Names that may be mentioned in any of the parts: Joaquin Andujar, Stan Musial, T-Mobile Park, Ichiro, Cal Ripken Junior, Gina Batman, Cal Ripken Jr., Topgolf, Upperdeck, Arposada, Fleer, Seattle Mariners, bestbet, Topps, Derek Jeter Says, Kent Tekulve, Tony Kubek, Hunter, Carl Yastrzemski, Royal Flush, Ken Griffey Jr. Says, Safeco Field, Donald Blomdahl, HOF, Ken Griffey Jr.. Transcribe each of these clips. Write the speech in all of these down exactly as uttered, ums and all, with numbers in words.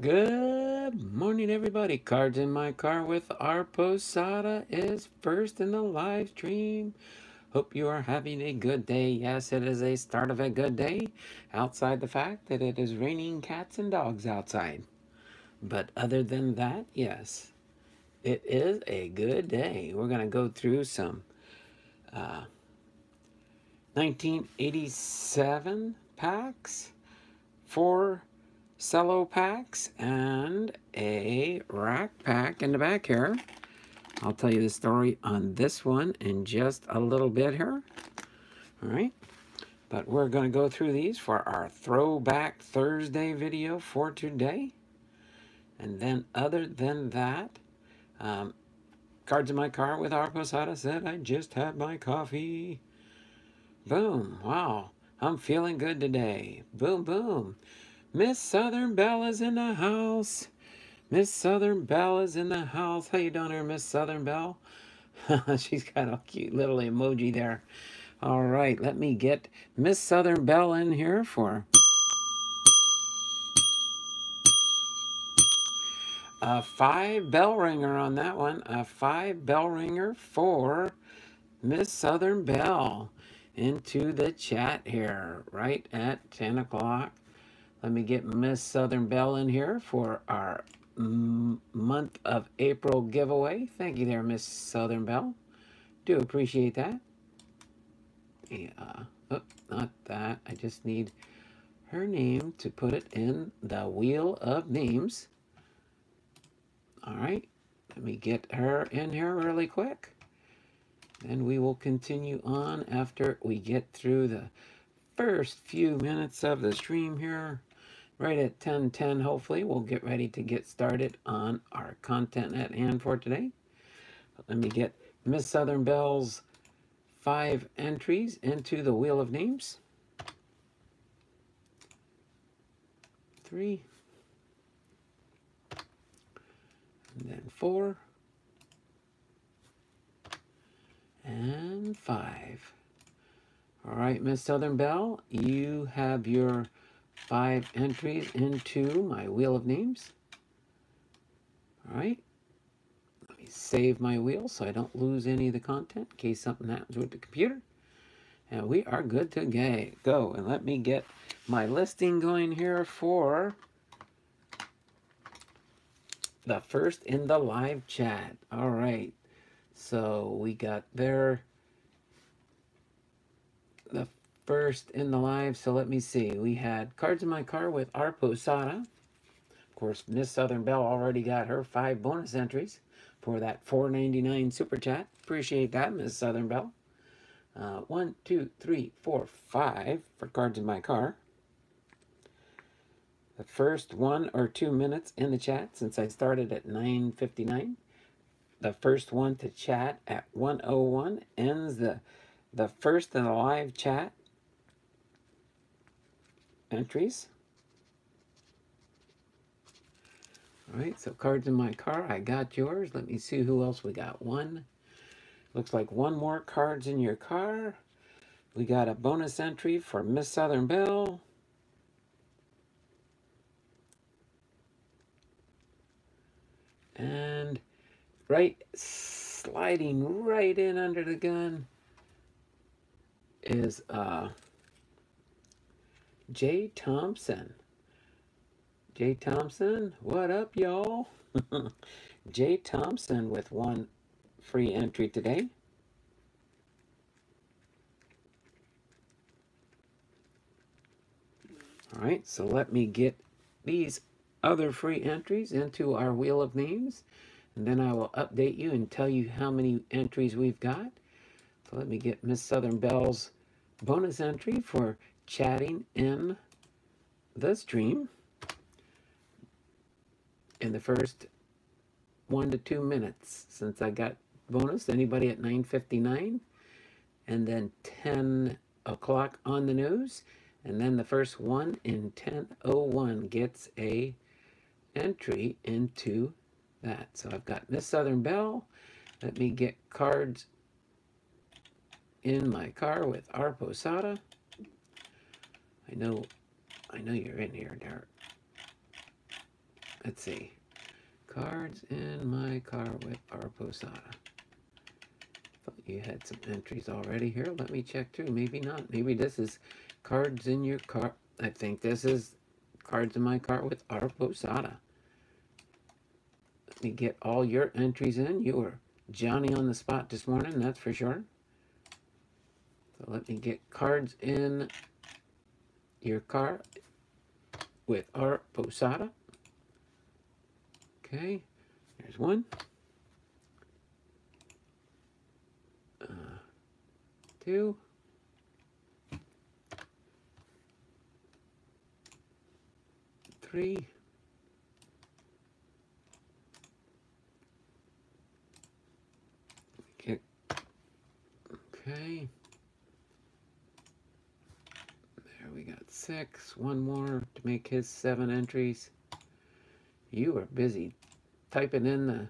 Good morning, everybody. Cards in my car with Arposada is first in the live stream. Hope you are having a good day. Yes, it is a start of a good day, outside the fact that it is raining cats and dogs outside. But other than that, yes, it is a good day. We're going to go through some uh, nineteen eighty-seven packs, four cello packs, and a rack pack in the back here. I'll tell you the story on this one in just a little bit here. All right, but we're going to go through these for our Throwback Thursday video for today. And then other than that, um, cards in my car with Arposada said, I just had my coffee. Boom. Wow. I'm feeling good today. Boom, boom. Miss Southern Bella's in the house. Miss Southern Belle is in the house. How you doing here, Miss Southern Belle? She's got a cute little emoji there. All right, let me get Miss Southern Belle in here for a five bell ringer on that one. A five bell ringer for Miss Southern Belle into the chat here right at ten o'clock. Let me get Miss Southern Belle in here for our month of April giveaway. Thank you there, Miss Southern Belle. Do appreciate that. Yeah, oh, not that. I just need her name to put it in the wheel of names. All right. Let me get her in here really quick. And we will continue on after we get through the first few minutes of the stream here. Right at ten ten, hopefully, we'll get ready to get started on our content at hand for today. Let me get Miss Southern Belle's five entries into the Wheel of Names. Three. And then four. And five. All right, Miss Southern Belle, you have your five entries into my wheel of names. All right, let me save my wheel so I don't lose any of the content in case something happens with the computer. And we are good to go. And let me get my listing going here for the first in the live chat. All right, so we got there the first in the live, so let me see. We had Cards in My Car with Arposada. Of course, Miss Southern Belle already got her five bonus entries for that four ninety-nine super chat. Appreciate that, Miss Southern Belle. Uh, one, two, three, four, five for Cards in My Car. The first one or two minutes in the chat, since I started at nine fifty-nine. The first one to chat at one oh one ends the the first in the live chat entries. All right, so Cards in My Car, I got yours. Let me see who else we got. One, looks like one more Cards in Your Car. We got a bonus entry for Miss Southern Belle. And right, sliding right in under the gun is uh Jay Thompson. Jay Thompson, what up, y'all? Jay Thompson with one free entry today. All right, so let me get these other free entries into our Wheel of Names, and then I will update you and tell you how many entries we've got. So let me get Miss Southern Belle's bonus entry for chatting in the stream in the first one to two minutes since I got bonus. Anybody at nine fifty-nine, and then ten o'clock on the news, and then the first one in ten oh one gets a entry into that. So I've got Miss Southern Belle. Let me get Cards in My Car with Arposada. I know, I know you're in here, Derek. Let's see. Cards in my car with Arposada. Thought you had some entries already here. Let me check too. Maybe not. Maybe this is cards in your car. I think this is cards in my car with Arposada. Let me get all your entries in. You were Johnny on the spot this morning, that's for sure. So let me get cards in your car with Arposada. Okay, there's one. Uh, two. Three. Okay. Okay. There we got six. One more to make his seven entries. You are busy typing in the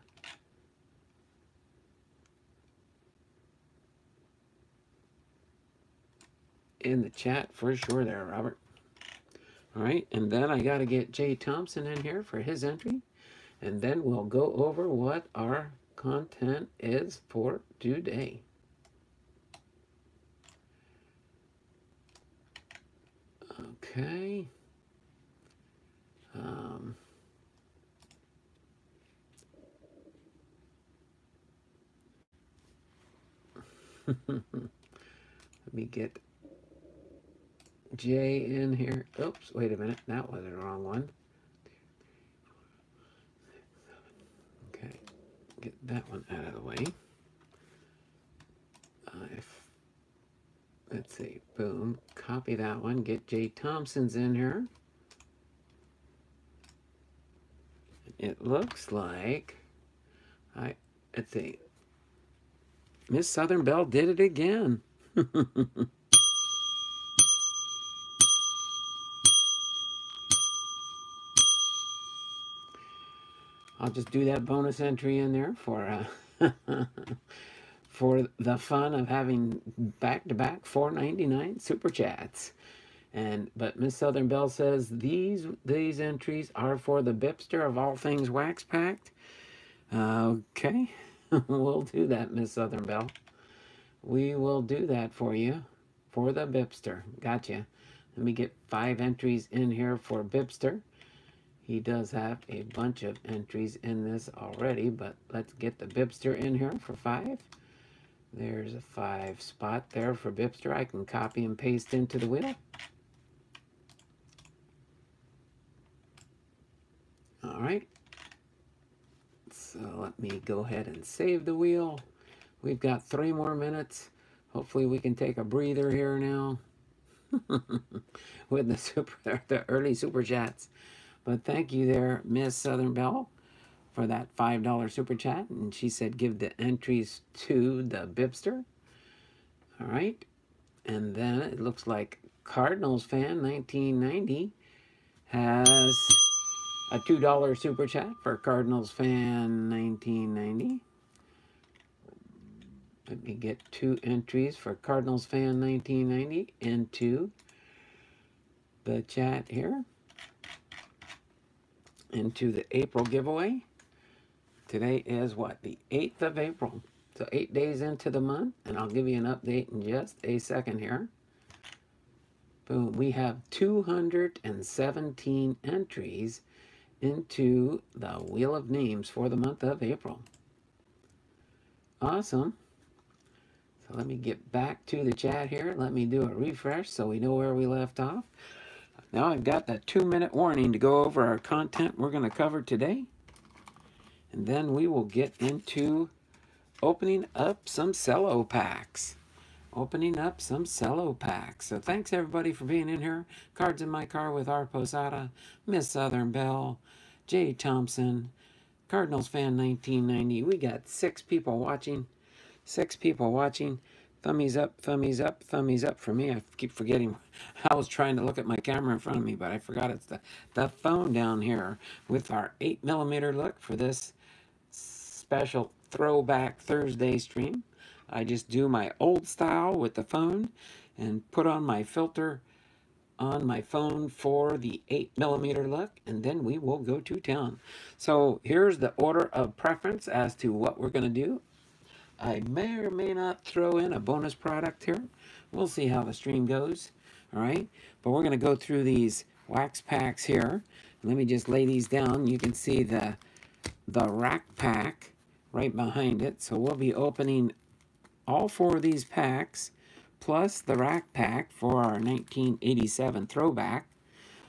in the chat for sure there, Robert. All right, and then I got to get Jay Thompson in here for his entry, and then we'll go over what our content is for today. Okay. Um... Let me get Jay in here. Oops, wait a minute. That was the wrong one. Okay, get that one out of the way. Uh, if, let's see. Boom. Copy that one. Get Jay Thompson's in here. It looks like I. Let's see. Miss Southern Belle did it again. I'll just do that bonus entry in there for uh, for the fun of having back-to-back four ninety-nine super chats. And but Miss Southern Belle says these these entries are for the Bipster of all things wax packed. Uh, okay. We'll do that, Miss Southern Belle. We will do that for you. For the Bipster. Gotcha. Let me get five entries in here for Bipster. He does have a bunch of entries in this already, but let's get the Bipster in here for five. There's a five spot there for Bipster. I can copy and paste into the wheel. All right. So let me go ahead and save the wheel. We've got three more minutes. Hopefully we can take a breather here now with the super, the early super chats. But thank you there, Miss Southern Belle, for that five dollar super chat. And she said give the entries to the Bipster. All right. And then it looks like Cardinals fan nineteen ninety has a two dollar super chat for Cardinals fan nineteen ninety. Let me get two entries for Cardinals fan nineteen ninety into the chat here. Into the April giveaway. Today is what? The eighth of April. So eight days into the month. And I'll give you an update in just a second here. Boom. We have two hundred seventeen entries into the Wheel of Names for the month of April. Awesome. So let me get back to the chat here. Let me do a refresh so we know where we left off. Now I've got that two-minute warning to go over our content we're going to cover today. And then we will get into opening up some cello packs. Opening up some cello packs. So thanks everybody for being in here. Cards in my car with Arposada, Miss Southern Belle, Jay Thompson, Cardinals fan nineteen ninety. We got six people watching. Six people watching. Thummies up, thummies up, thummies up for me. I keep forgetting. I was trying to look at my camera in front of me, but I forgot it's the, the phone down here with our eight millimeter look for this special Throwback Thursday stream. I just do my old style with the phone and put on my filter on my phone for the eight millimeter look, and then we will go to town. So here's the order of preference as to what we're going to do. I may or may not throw in a bonus product here. We'll see how the stream goes, all right? But we're going to go through these wax packs here. Let me just lay these down. You can see the, the rack pack right behind it. So we'll be opening all four of these packs, plus the rack pack for our nineteen eighty-seven throwback.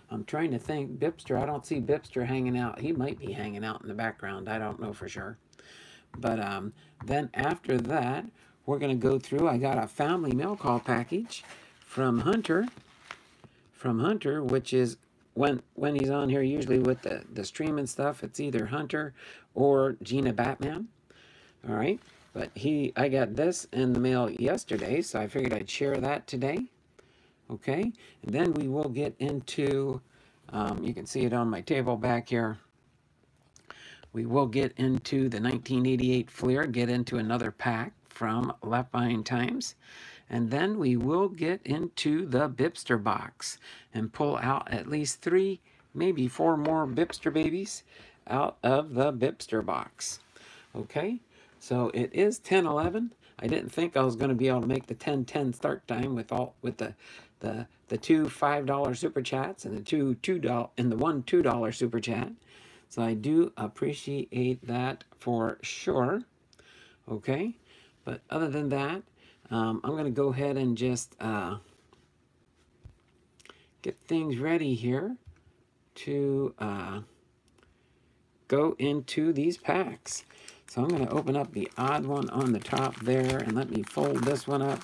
I'm trying to think. Bipster, I don't see Bipster hanging out. He might be hanging out in the background. I don't know for sure. But um, then after that, we're going to go through. I got a family mail call package from Hunter, from Hunter, which is when when he's on here, usually with the, the stream and stuff, it's either Hunter or Gina Batman. All right. But he, I got this in the mail yesterday, so I figured I'd share that today. Okay, and then we will get into, um, you can see it on my table back here. We will get into the nineteen eighty-eight Fleer, get into another pack from Left Behind Times. And then we will get into the Bipster box and pull out at least three, maybe four more Bipster babies out of the Bipster box. Okay. So it is ten eleven. I didn't think I was going to be able to make the ten ten start time with all with the the the two five dollar super chats and the two two dollar and the one two dollar super chat. So I do appreciate that for sure. Okay, but other than that, um, I'm going to go ahead and just uh, get things ready here to uh, go into these packs. So I'm going to open up the odd one on the top there, and let me fold this one up.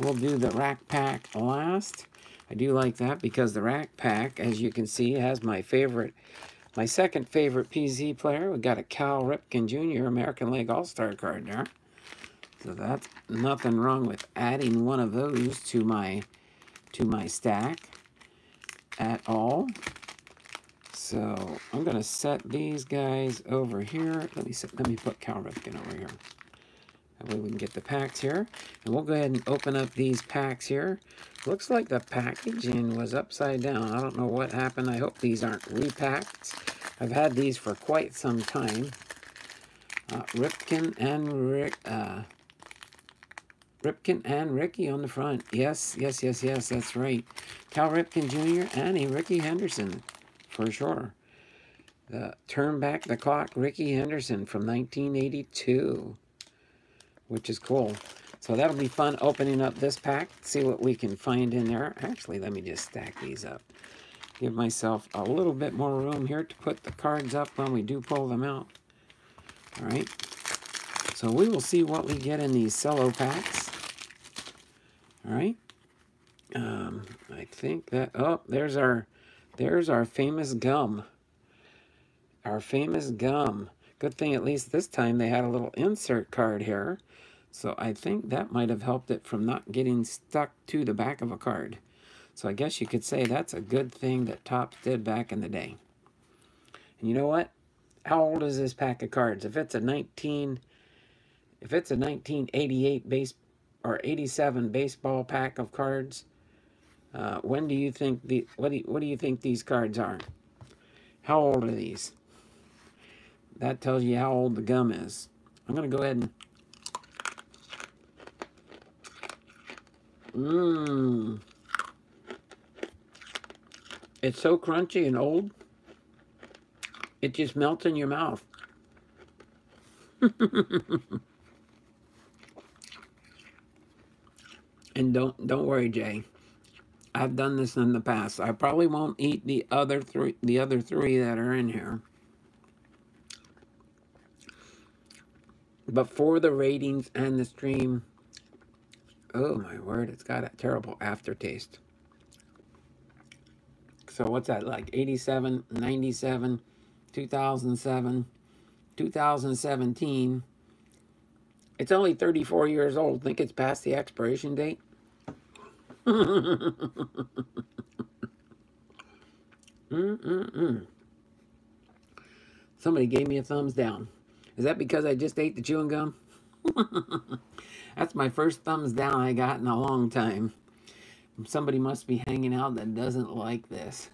We'll do the rack pack last. I do like that because the rack pack, as you can see, has my favorite, my second favorite P Z player. We got a Cal Ripken Junior American League All-Star card there. So that's nothing wrong with adding one of those to my, to my stack at all. So I'm gonna set these guys over here. Let me set, let me put Cal Ripken over here. That way we can get the packs here, and we'll go ahead and open up these packs here. Looks like the packaging was upside down. I don't know what happened. I hope these aren't repacked. I've had these for quite some time. Uh, Ripken and Rick, uh, Ripken and Ricky on the front. Yes, yes, yes, yes. That's right. Cal Ripken Junior and a Ricky Henderson. For sure. The Turn Back the Clock, Ricky Henderson from nineteen eighty-two. Which is cool. So that'll be fun opening up this pack. See what we can find in there. Actually, let me just stack these up. Give myself a little bit more room here to put the cards up when we do pull them out. Alright. So we will see what we get in these cello packs. Alright. Um, I think that... Oh, there's our... There's our famous gum. Our famous gum. Good thing at least this time they had a little insert card here. So I think that might have helped it from not getting stuck to the back of a card. So I guess you could say that's a good thing that Topps did back in the day. And you know what? How old is this pack of cards? If it's a nineteen if it's a nineteen eighty-eight base or eighty-seven baseball pack of cards, Uh, when do you think the what do you, what do you think these cards are? How old are these? That tells you how old the gum is. I'm gonna go ahead and mmm. It's so crunchy and old. It just melts in your mouth. And don't don't worry, Jay. I've done this in the past. I probably won't eat the other three, the other three that are in here. But for the ratings and the stream, oh my word, it's got a terrible aftertaste. So what's that, like eighty-seven, ninety-seven, two thousand seven, two thousand seventeen. It's only thirty-four years old. Think it's past the expiration date? mm, mm, mm. Somebody gave me a thumbs down. Is that because I just ate the chewing gum? That's my first thumbs down I got in a long time. somebody must be hanging out that doesn't like this.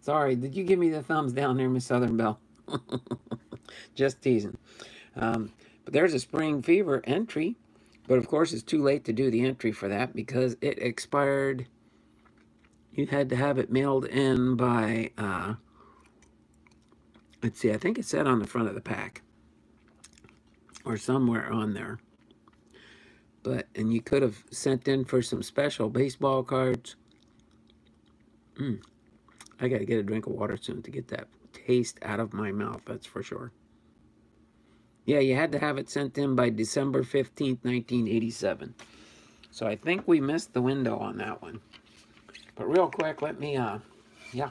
Sorry, did you give me the thumbs down there, Miss Southern Belle? Just teasing. Um, but there's a spring fever entry. But, of course, it's too late to do the entry for that because it expired. You had to have it mailed in by, uh, let's see, I think it said on the front of the pack or somewhere on there. But, and you could have sent in for some special baseball cards. Mm. I got to get a drink of water soon to get that taste out of my mouth, that's for sure. Yeah, you had to have it sent in by December fifteenth, nineteen eighty-seven. So I think we missed the window on that one. But real quick, let me, uh, yeah.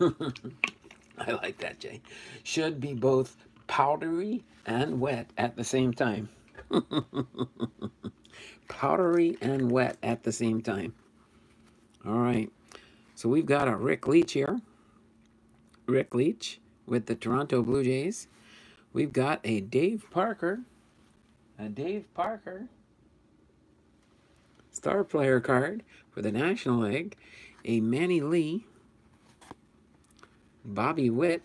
I like that, Jay. Should be both powdery and wet at the same time. Powdery and wet at the same time. All right. So we've got a Rick Leach here. Rick Leach with the Toronto Blue Jays. We've got a Dave Parker. A Dave Parker star player card for the National League. A Manny Lee. Bobby Witt.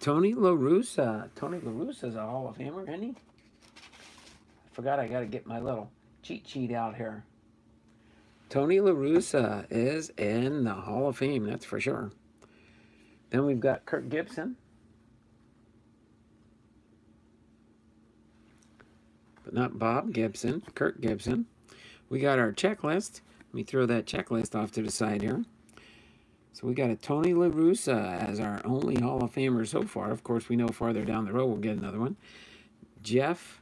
Tony La Russa. Tony La Russa's a Hall of Famer, isn't he? I forgot I got to get my little cheat sheet out here. Tony La Russa is in the Hall of Fame, that's for sure. Then we've got Kirk Gibson. But not Bob Gibson, Kirk Gibson. We got our checklist. Let me throw that checklist off to the side here. So we got a Tony La Russa as our only Hall of Famer so far. Of course, we know farther down the road we'll get another one. Jeff.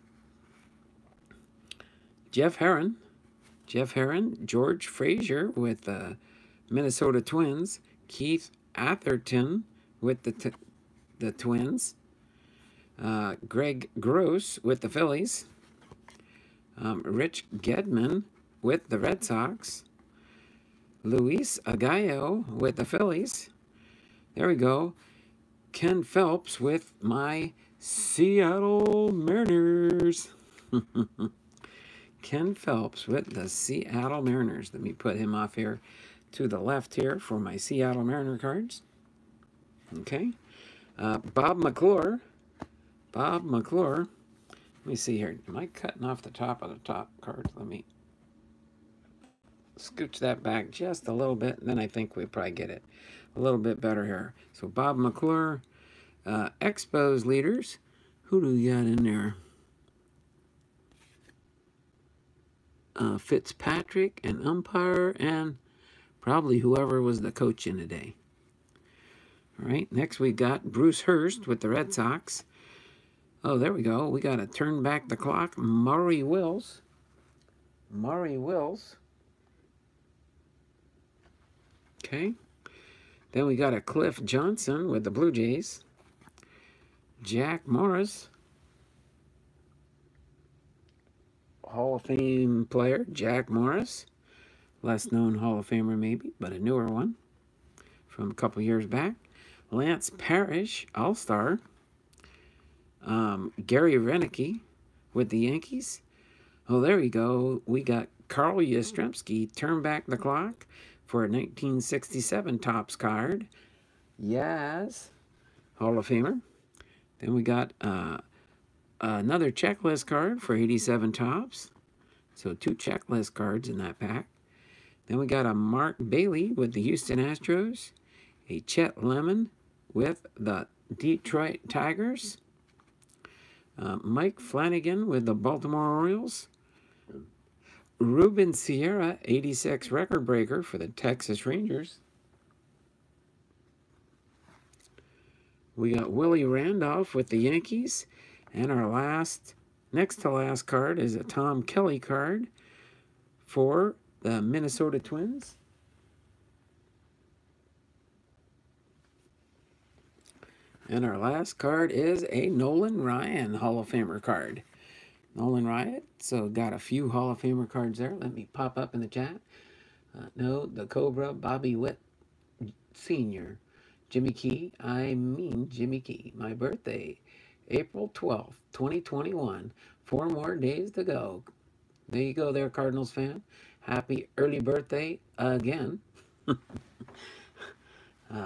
Jeff Herron. Jeff Herron, George Frazier with the Minnesota Twins, Keith Atherton with the t the Twins, uh, Greg Gross with the Phillies, um, Rich Gedman with the Red Sox, Luis Aguayo with the Phillies. There we go. Ken Phelps with my Seattle Mariners. Ken Phelps with the Seattle Mariners. Let me put him off here to the left here for my Seattle Mariner cards. Okay. Uh, Bob McClure. Bob McClure. Let me see here. Am I cutting off the top of the top card? Let me scooch that back just a little bit, and then I think we'll probably get it a little bit better here. So Bob McClure, uh, Expos leaders. Who do we got in there? Uh, Fitzpatrick, an umpire, and probably whoever was the coach in the day. All right, next we got Bruce Hurst with the Red Sox. Oh, there we go. We got to turn back the clock. Maury Wills. Maury Wills. Okay. Then we got a Cliff Johnson with the Blue Jays. Jack Morris. Hall of Fame player, Jack Morris. Less known Hall of Famer maybe, but a newer one from a couple years back. Lance Parrish, All-Star. Um, Gary Reneke with the Yankees. Oh, there we go. We got Carl Yastrzemski, Turn Back the Clock for a nineteen sixty-seven Topps card. Yes. Hall of Famer. Then we got... Uh, Another checklist card for eighty-seven Topps. So two checklist cards in that pack. Then we got a Mark Bailey with the Houston Astros. A Chet Lemon with the Detroit Tigers. Uh, Mike Flanagan with the Baltimore Orioles. Ruben Sierra, eighty-six record breaker for the Texas Rangers. We got Willie Randolph with the Yankees. And our last, next to last card is a Tom Kelly card for the Minnesota Twins. And our last card is a Nolan Ryan Hall of Famer card. Nolan Ryan, so got a few Hall of Famer cards there. Let me pop up in the chat. Uh, no, the Cobra, Bobby Witt Senior, Jimmy Key, I mean Jimmy Key, my birthday. April twelfth, twenty twenty-one. Four more days to go. There you go there, Cardinals fan. Happy early birthday again. All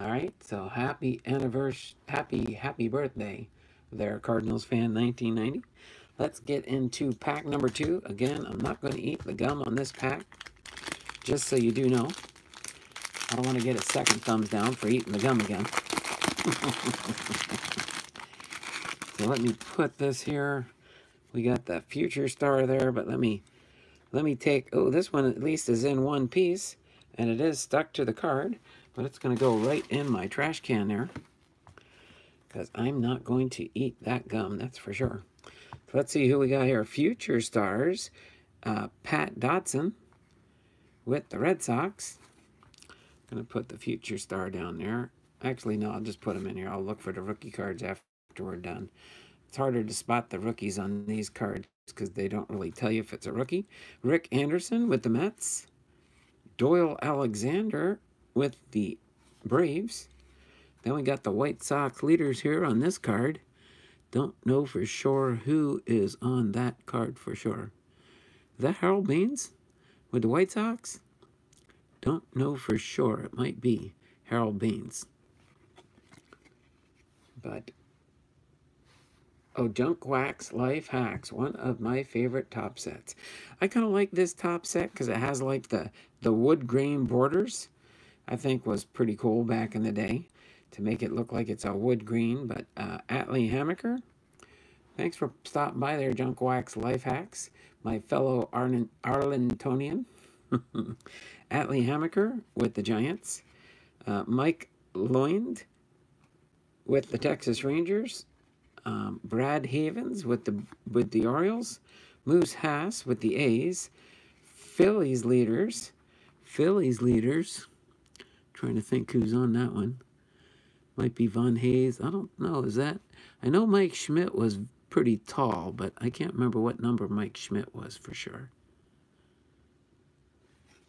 right, so happy anniversary, happy, happy birthday there, Cardinals fan, nineteen ninety. Let's get into pack number two. Again, I'm not going to eat the gum on this pack, just so you do know. I don't want to get a second thumbs down for eating the gum again. So let me put this here. We got the future star there, but let me let me take, oh, this one at least is in one piece, and it is stuck to the card, but it's going to go right in my trash can there, because I'm not going to eat that gum, that's for sure. So let's see who we got here. Future stars, uh, Pat Dotson with the Red Sox. I'm going to put the future star down there. Actually, no, I'll just put them in here. I'll look for the rookie cards after we're done. It's harder to spot the rookies on these cards because they don't really tell you if it's a rookie. Rick Anderson with the Mets. Doyle Alexander with the Braves. Then we got the White Sox leaders here on this card. Don't know for sure who is on that card for sure. Is that Harold Baines with the White Sox? Don't know for sure. It might be Harold Baines. But... oh, Junk Wax Life Hacks, one of my favorite top sets. I kind of like this top set because it has like the, the wood grain borders. I think was pretty cool back in the day to make it look like it's a wood grain. But uh, Atlee Hammaker, thanks for stopping by there, Junk Wax Life Hacks, my fellow Arlen, Arlingtonian. Atlee Hammaker with the Giants. Uh, Mike Lloyd with the Texas Rangers. Um, Brad Havens with the with the Orioles, Moose Haas with the A's, Phillies leaders, Phillies leaders. I'm trying to think who's on that one. Might be Von Hayes. I don't know. Is that? I know Mike Schmidt was pretty tall, but I can't remember what number Mike Schmidt was for sure.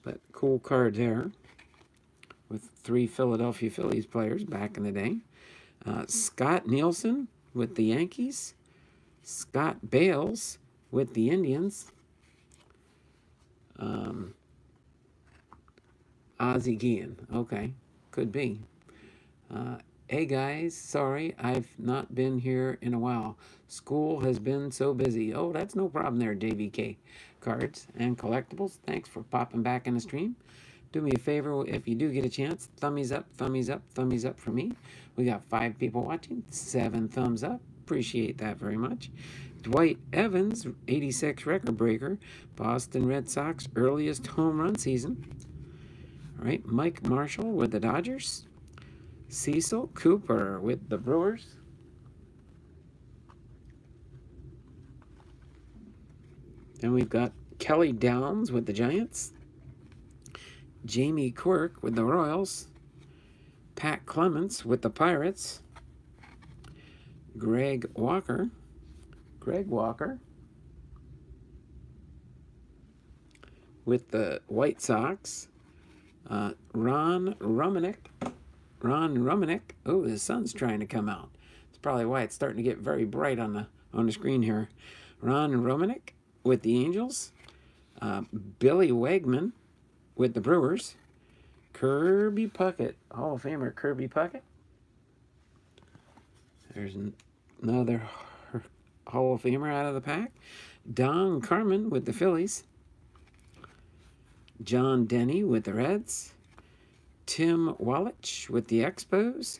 But cool card there, with three Philadelphia Phillies players back in the day. Uh, Scott Nielsen with the Yankees, Scott Bales with the Indians, um, Ozzie Guillen, okay, could be. Uh, hey guys, sorry, I've not been here in a while. School has been so busy. Oh, that's no problem there, J V K Cards and Collectibles. Thanks for popping back in the stream. Do me a favor, if you do get a chance, thumbies up, thumbies up, thumbies up for me. We got five people watching, seven thumbs up. Appreciate that very much. Dwight Evans, eighty-six record breaker. Boston Red Sox, earliest home run season. All right, Mike Marshall with the Dodgers. Cecil Cooper with the Brewers. Then we've got Kelly Downs with the Giants. Jamie Quirk with the Royals, Pat Clements with the Pirates, Greg Walker, Greg Walker with the White Sox, uh, Ron Romanek, Ron Romanek, oh, the sun's trying to come out. That's probably why it's starting to get very bright on the, on the screen here. Ron Romanek with the Angels, uh, Billy Wegman with the Brewers, Kirby Puckett, Hall of Famer Kirby Puckett. There's another Hall of Famer out of the pack. Don Carmen with the Phillies. John Denny with the Reds. Tim Wallach with the Expos.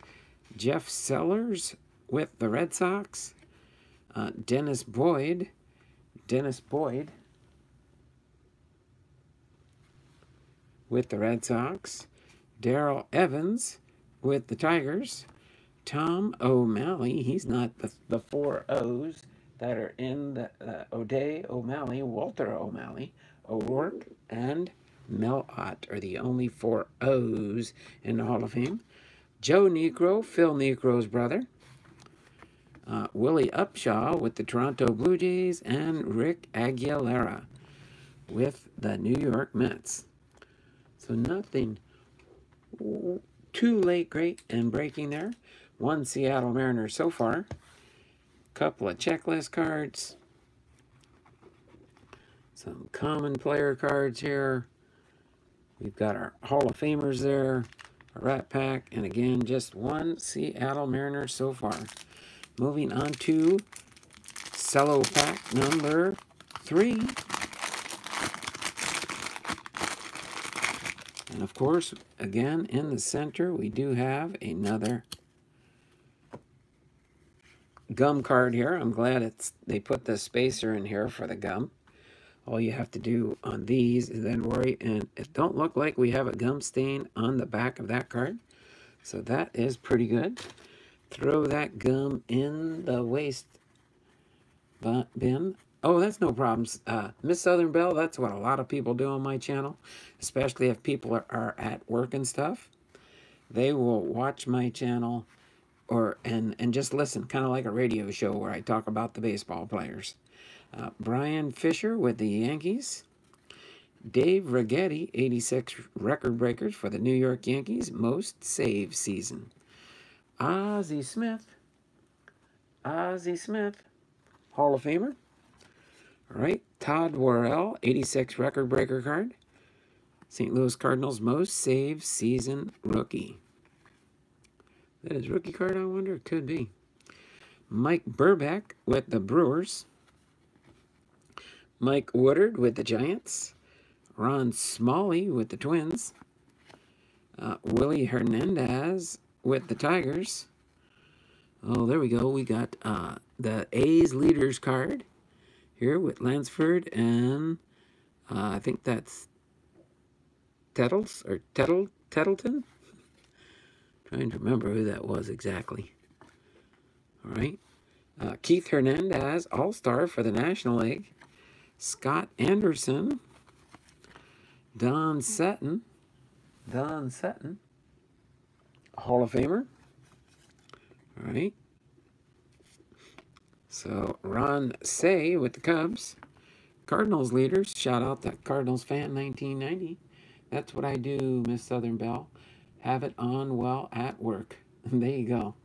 Jeff Sellers with the Red Sox. Uh, Dennis Boyd. Dennis Boyd with the Red Sox, Darrell Evans with the Tigers, Tom O'Malley, he's not the, the four O's that are in the uh, O'Day, O'Malley, Walter O'Malley, O'Rourke, and Mel-Ott are the only four O's in the Hall of Fame. Joe Niekro, Phil Niekro's brother, uh, Willie Upshaw with the Toronto Blue Jays, and Rick Aguilera with the New York Mets. So nothing too late, great, and breaking there. One Seattle Mariner so far. couple of checklist cards, some common player cards here. We've got our Hall of Famers there, a Rat Pack, and again, just one Seattle Mariners so far. Moving on to Cello Pack number three. And of course, again, in the center, we do have another gum card here. I'm glad it's they put the spacer in here for the gum. All you have to do on these is then worry, and it don't look like we have a gum stain on the back of that card. So that is pretty good. Throw that gum in the waste bin. Oh, that's no problems. Uh, Miss Southern Belle, that's what a lot of people do on my channel, especially if people are, are at work and stuff. They will watch my channel or and, and just listen, kind of like a radio show where I talk about the baseball players. Uh, Brian Fisher with the Yankees. Dave Rigetti, eighty-six record breakers for the New York Yankees, most save season. Ozzie Smith. Ozzie Smith, Hall of Famer. All right, Todd Worrell, eighty-six record breaker card. Saint Louis Cardinals, most save season rookie. That is rookie card, I wonder? It could be. Mike Burbeck with the Brewers. Mike Woodard with the Giants. Ron Smalley with the Twins. Uh, Willie Hernandez with the Tigers. Oh, there we go. We got uh, the A's leaders card here with Lansford and uh, I think that's Tettles or Tettle, Tettleton. Trying to remember who that was exactly. All right. Uh, Keith Hernandez, All-Star for the National League. Scott Anderson. Don Sutton. Don Sutton. Hall of Famer. All right. So, Ron Say with the Cubs. Cardinals leaders. Shout out that Cardinals fan, nineteen ninety. That's what I do, Miss Southern Belle. Have it on while at work. There you go.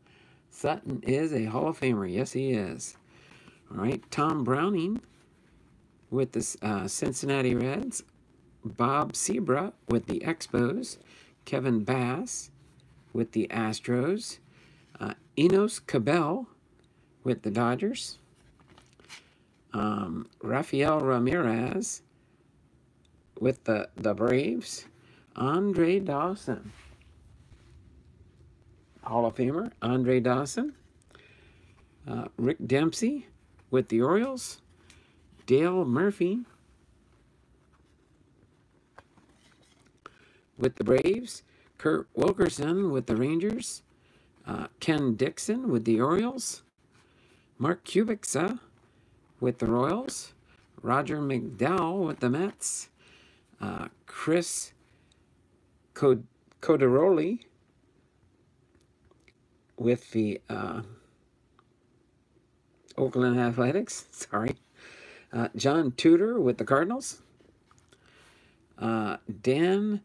Sutton is a Hall of Famer. Yes, he is. All right. Tom Browning with the uh, Cincinnati Reds. Bob Seabra with the Expos. Kevin Bass with the Astros. Uh, Enos Cabell with the Dodgers. Um, Rafael Ramirez with the, the Braves. Andre Dawson, Hall of Famer, Andre Dawson. Uh, Rick Dempsey with the Orioles. Dale Murphy with the Braves. Kurt Wilkerson with the Rangers. Uh, Ken Dixon with the Orioles. Mark Kubica with the Royals. Roger McDowell with the Mets. Uh, Chris Cod Codaroli with the uh, Oakland Athletics. Sorry. Uh, John Tudor with the Cardinals. Uh, Dan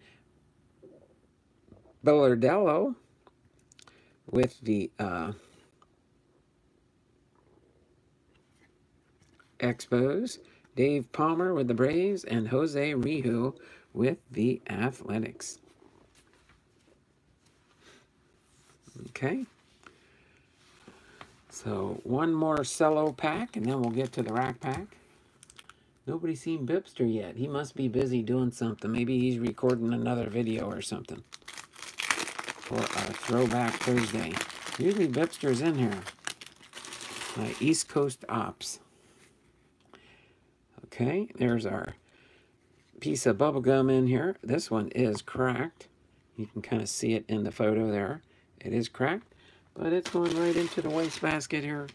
Bellardello with the Uh, Expos, Dave Palmer with the Braves, and Jose Rijo with the Athletics. Okay. So one more Cello pack, and then we'll get to the Rack Pack. Nobody's seen Bipster yet. He must be busy doing something. Maybe he's recording another video or something for our Throwback Thursday. Usually Bipster's in here. My East Coast Ops. Okay, there's our piece of bubble gum in here. This one is cracked. You can kind of see it in the photo there. It is cracked, but it's going right into the wastebasket here,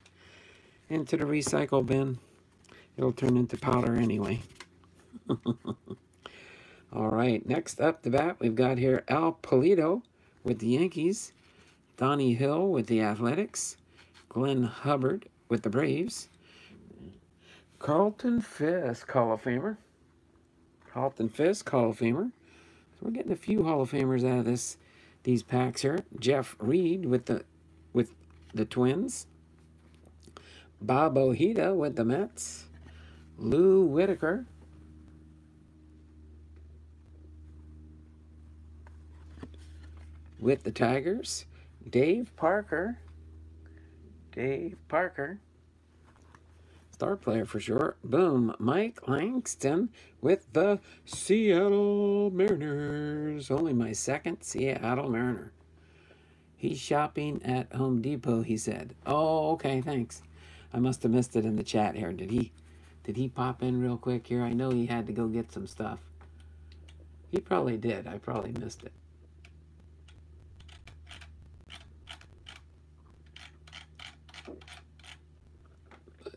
into the recycle bin. It'll turn into powder anyway. All right, next up the bat, we've got here Al Polito with the Yankees, Donnie Hill with the Athletics, Glenn Hubbard with the Braves, Carlton Fisk, Hall of Famer. Carlton Fisk, Hall of Famer. So we're getting a few Hall of Famers out of this, these packs here. Jeff Reed with the, with the Twins. Bob Ojeda with the Mets. Lou Whitaker. With the Tigers. Dave Parker. Dave Parker. Star player for sure. Boom. Mike Langston with the Seattle Mariners. Only my second Seattle Mariner. He's shopping at Home Depot, he said. Oh, okay, thanks. I must have missed it in the chat here. Did he did he pop in real quick here? I know he had to go get some stuff. He probably did. I probably missed it.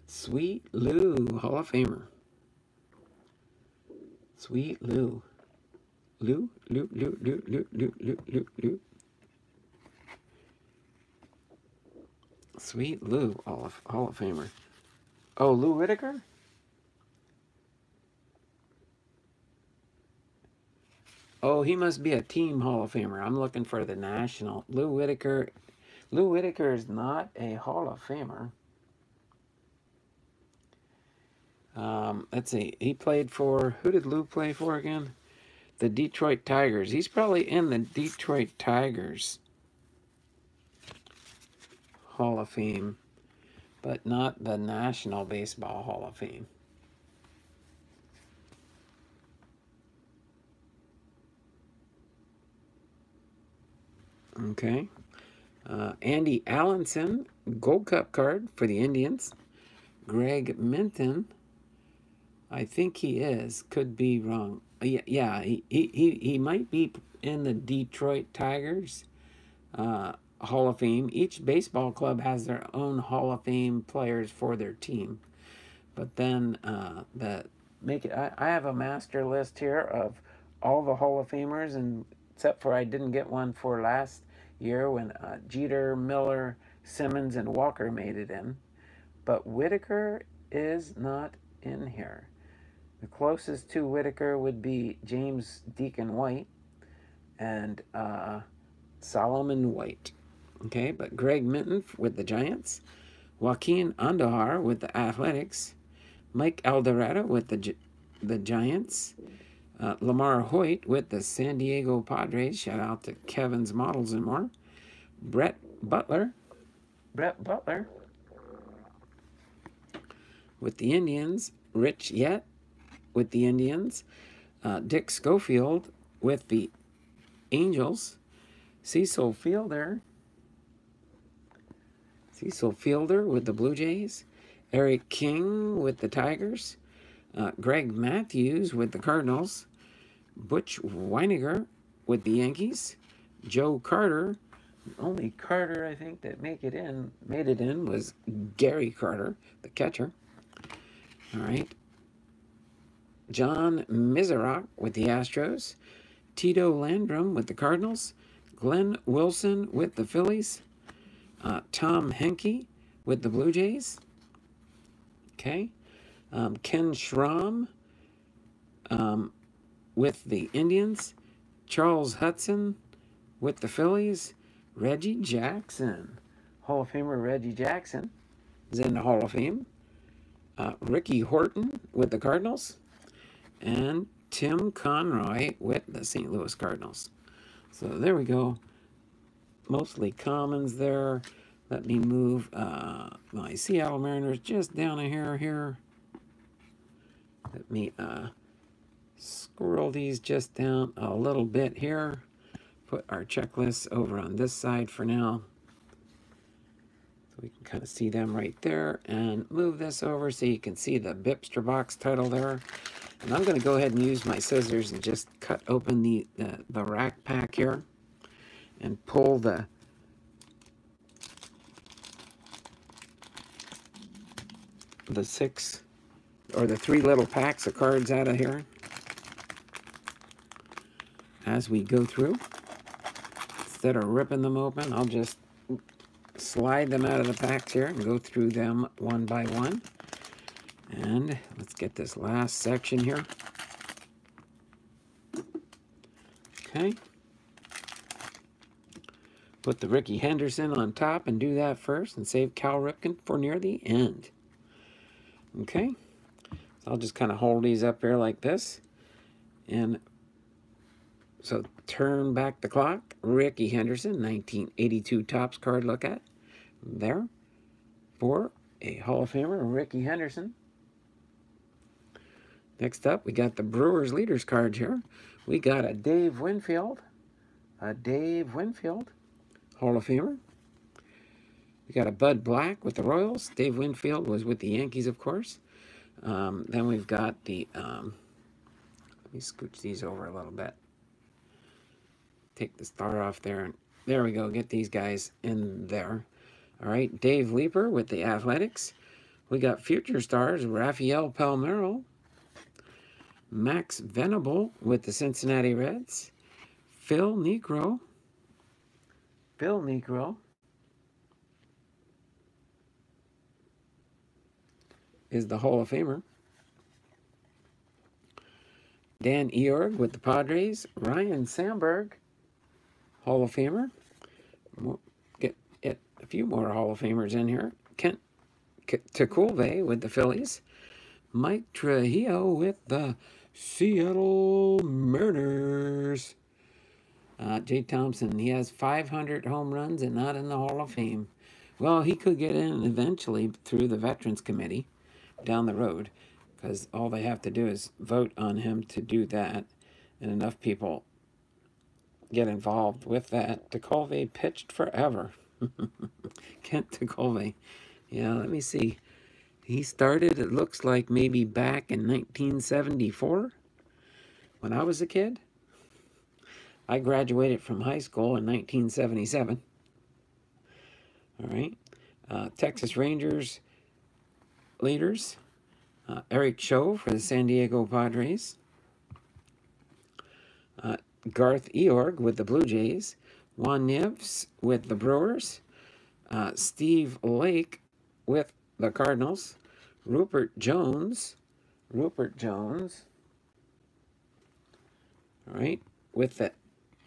Sweet Lou, Hall of Famer. Sweet Lou. Lou, Lou, Lou, Lou, Lou, Lou, Lou, Lou, Lou. Sweet Lou, Hall of, Hall of Famer. Oh, Lou Whitaker? Oh, he must be a team Hall of Famer. I'm looking for the national. Lou Whitaker. Lou Whitaker is not a Hall of Famer. Um, let's see. He played for, who did Lou play for again? The Detroit Tigers. He's probably in the Detroit Tigers Hall of Fame, but not the National Baseball Hall of Fame. Okay. Uh, Andy Allenson, Gold Cup card for the Indians. Greg Minton. I think he is. Could be wrong. Yeah, yeah he, he, he might be in the Detroit Tigers uh, Hall of Fame. Each baseball club has their own Hall of Fame players for their team. But then, uh, the make it. I, I have a master list here of all the Hall of Famers, and except for I didn't get one for last year when uh, Jeter, Miller, Simmons, and Walker made it in. But Whitaker is not in here. The closest to Whitaker would be James Deacon White and uh, Solomon White. Okay, but Greg Minton with the Giants, Joaquin Andujar with the Athletics, Mike Alderado with the, Gi the Giants, uh, Lamar Hoyt with the San Diego Padres, shout out to Kevin's Models and More, Brett Butler, Brett Butler with the Indians, Rich Yett with the Indians, uh, Dick Schofield with the Angels, Cecil Fielder, Cecil Fielder with the Blue Jays, Eric King with the Tigers, uh, Greg Matthews with the Cardinals, Butch Weiniger with the Yankees, Joe Carter. The only Carter I think that make it in, made it in was Gary Carter, the catcher. All right. John Miserock with the Astros. Tito Landrum with the Cardinals. Glenn Wilson with the Phillies. Uh, Tom Henke with the Blue Jays. Okay. Um, Ken Schramm um, with the Indians. Charles Hudson with the Phillies. Reggie Jackson. Hall of Famer Reggie Jackson is in the Hall of Fame. Uh, Ricky Horton with the Cardinals, and Tim Conroy with the Saint Louis Cardinals. So there we go. Mostly commons there. Let me move uh, my Seattle Mariners just down here. Here. Let me uh, scroll these just down a little bit here. Put our checklists over on this side for now. We can kind of see them right there, and move this over so you can see the Bipster box title there. And I'm going to go ahead and use my scissors and just cut open the, the, the rack pack here and pull the the six or the three little packs of cards out of here as we go through. Instead of ripping them open, I'll just slide them out of the packs here and go through them one by one. And let's get this last section here. Okay. Put the Ricky Henderson on top and do that first, and save Cal Ripken for near the end. Okay, so I'll just kind of hold these up here like this. And so turn back the clock. Rickey Henderson, nineteen eighty-two Topps card look at. There. For a Hall of Famer, Rickey Henderson. Next up, we got the Brewers Leaders card here. We got a Dave Winfield. A Dave Winfield, Hall of Famer. We got a Bud Black with the Royals. Dave Winfield was with the Yankees, of course. Um, then we've got the... Um, let me scooch these over a little bit. Take the star off there. And there we go. Get these guys in there. All right. Dave Leeper with the Athletics. We got future stars. Rafael Palmeiro. Max Venable with the Cincinnati Reds. Phil Negro. Phil Negro. Is the Hall of Famer. Dan Eorg with the Padres. Ryan Sandberg, Hall of Famer. We'll get, get a few more Hall of Famers in here. Kent Tekulve with the Phillies. Mike Trujillo with the Seattle Mariners. Uh, Jay Thompson, he has five hundred home runs and not in the Hall of Fame. Well, he could get in eventually through the Veterans Committee down the road, because all they have to do is vote on him to do that, and enough people get involved with that. Tekulve pitched forever. Kent Tekulve. Yeah, let me see. He started, it looks like, maybe back in nineteen seventy-four, when I was a kid. I graduated from high school in nineteen seventy-seven. All right. Uh, Texas Rangers leaders. Uh, Eric Cho for the San Diego Padres. Uh, Garth Eorg with the Blue Jays. Juan Nieves with the Brewers. Uh, Steve Lake with the Cardinals. Rupert Jones. Rupert Jones. All right. With the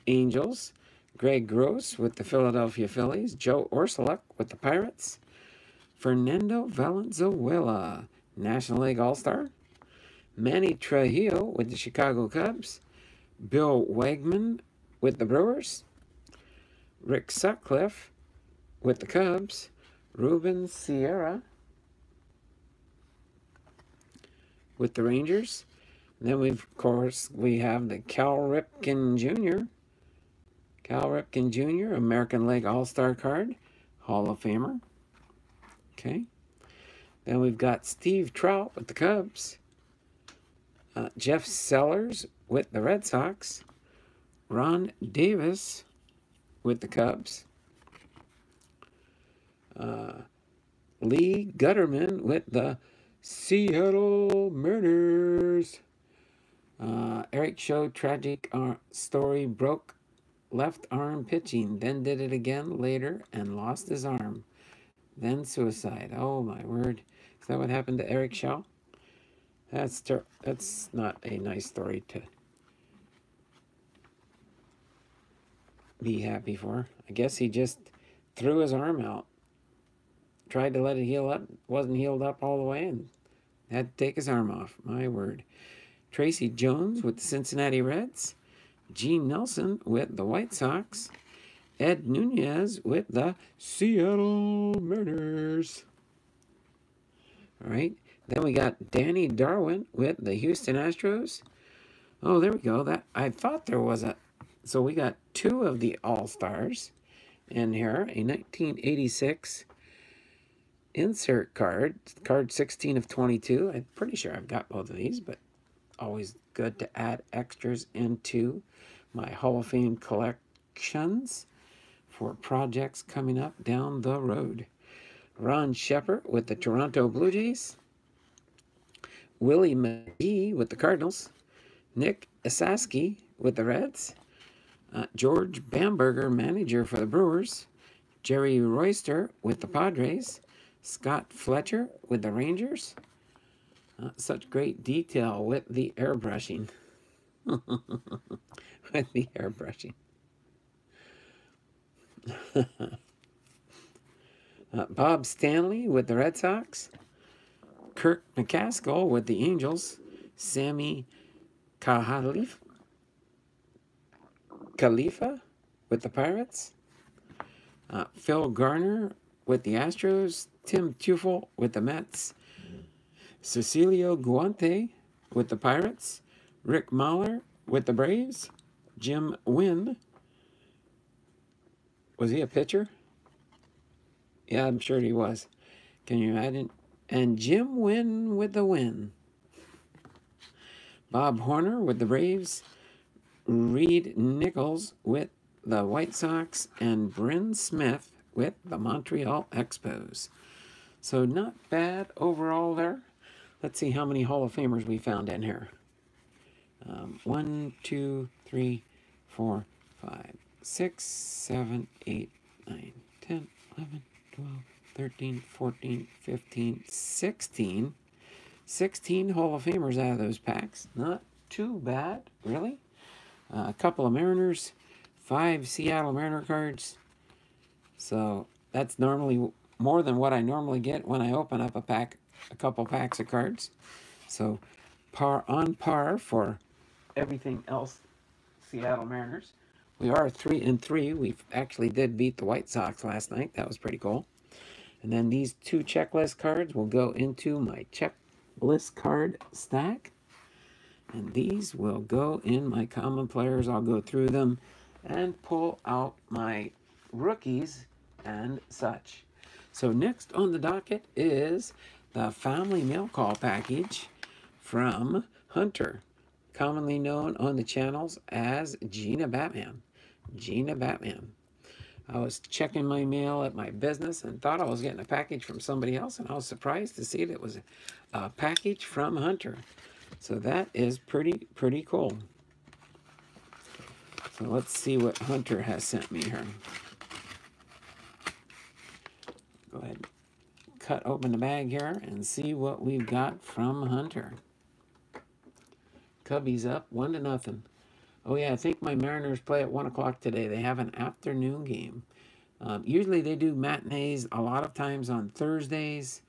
Angels. Greg Gross with the Philadelphia Phillies. Joe Orsolec with the Pirates. Fernando Valenzuela, National League All-Star. Manny Trujillo with the Chicago Cubs. Bill Wegman with the Brewers. Rick Sutcliffe with the Cubs. Ruben Sierra with the Rangers. And then, we've, of course, we have the Cal Ripken Junior Cal Ripken Junior, American League All-Star card, Hall of Famer. Okay. Then we've got Steve Trout with the Cubs. Uh, Jeff Sellers with the Red Sox. Ron Davis with the Cubs. Uh, Lee Gutterman with the Seattle Mariners. Uh, Eric Cho, tragic uh, story, broke left arm pitching, then did it again later and lost his arm, then suicide. Oh my word. Is that what happened to Eric Cho? That's, ter that's not a nice story to be happy for. I guess he just threw his arm out, tried to let it heal up, wasn't healed up all the way, and had to take his arm off. My word. Tracy Jones with the Cincinnati Reds. Gene Nelson with the White Sox. Ed Nunez with the Seattle Mariners. All right. Then we got Danny Darwin with the Houston Astros. Oh, there we go. That I thought there was a... So we got two of the All-Stars in here. A nineteen eighty-six insert card. Card sixteen of twenty-two. I'm pretty sure I've got both of these, but always good to add extras into my Hall of Fame collections for projects coming up down the road. Ron Shepard with the Toronto Blue Jays. Willie McGee with the Cardinals. Nick Isaski with the Reds. Uh, George Bamberger, manager for the Brewers. Jerry Royster with the Padres. Scott Fletcher with the Rangers. Uh, such great detail with the airbrushing. With the airbrushing. uh, Bob Stanley with the Red Sox. Kirk McCaskill with the Angels. Sammy Khalifa, Khalifa with the Pirates. Uh, Phil Garner with the Astros. Tim Tufel with the Mets. Cecilio Guante with the Pirates. Rick Mahler with the Braves. Jim Wynn. Was he a pitcher? Yeah, I'm sure he was. Can you imagine? And Jim Wynn with the win. Bob Horner with the Braves. Reed Nichols with the White Sox. And Bryn Smith with the Montreal Expos. So not bad overall there. Let's see how many Hall of Famers we found in here. Um, one, two, three, four, five, six, seven, eight, nine, ten, eleven, twelve, thirteen, fourteen, fifteen, sixteen. sixteen Hall of Famers out of those packs. Not too bad, really. Uh, a couple of Mariners. Five Seattle Mariner cards. So that's normally more than what I normally get when I open up a pack, a couple packs of cards. So par on par for everything else Seattle Mariners. We are three and three. We actually did beat the White Sox last night. That was pretty cool. And then these two checklist cards will go into my checklist card stack. And these will go in my common players. I'll go through them and pull out my rookies and such. So next on the docket is the family mail call package from Hunter, commonly known on the channels as Gina Batman. Gina Batman. I was checking my mail at my business and thought I was getting a package from somebody else, and I was surprised to see that it was a package from Hunter. So that is pretty, pretty cool. So let's see what Hunter has sent me here. Go ahead and cut open the bag here and see what we've got from Hunter. Cubbies up one to nothing. Oh yeah, I think my Mariners play at one o'clock today. They have an afternoon game. Um, usually they do matinees a lot of times on Thursdays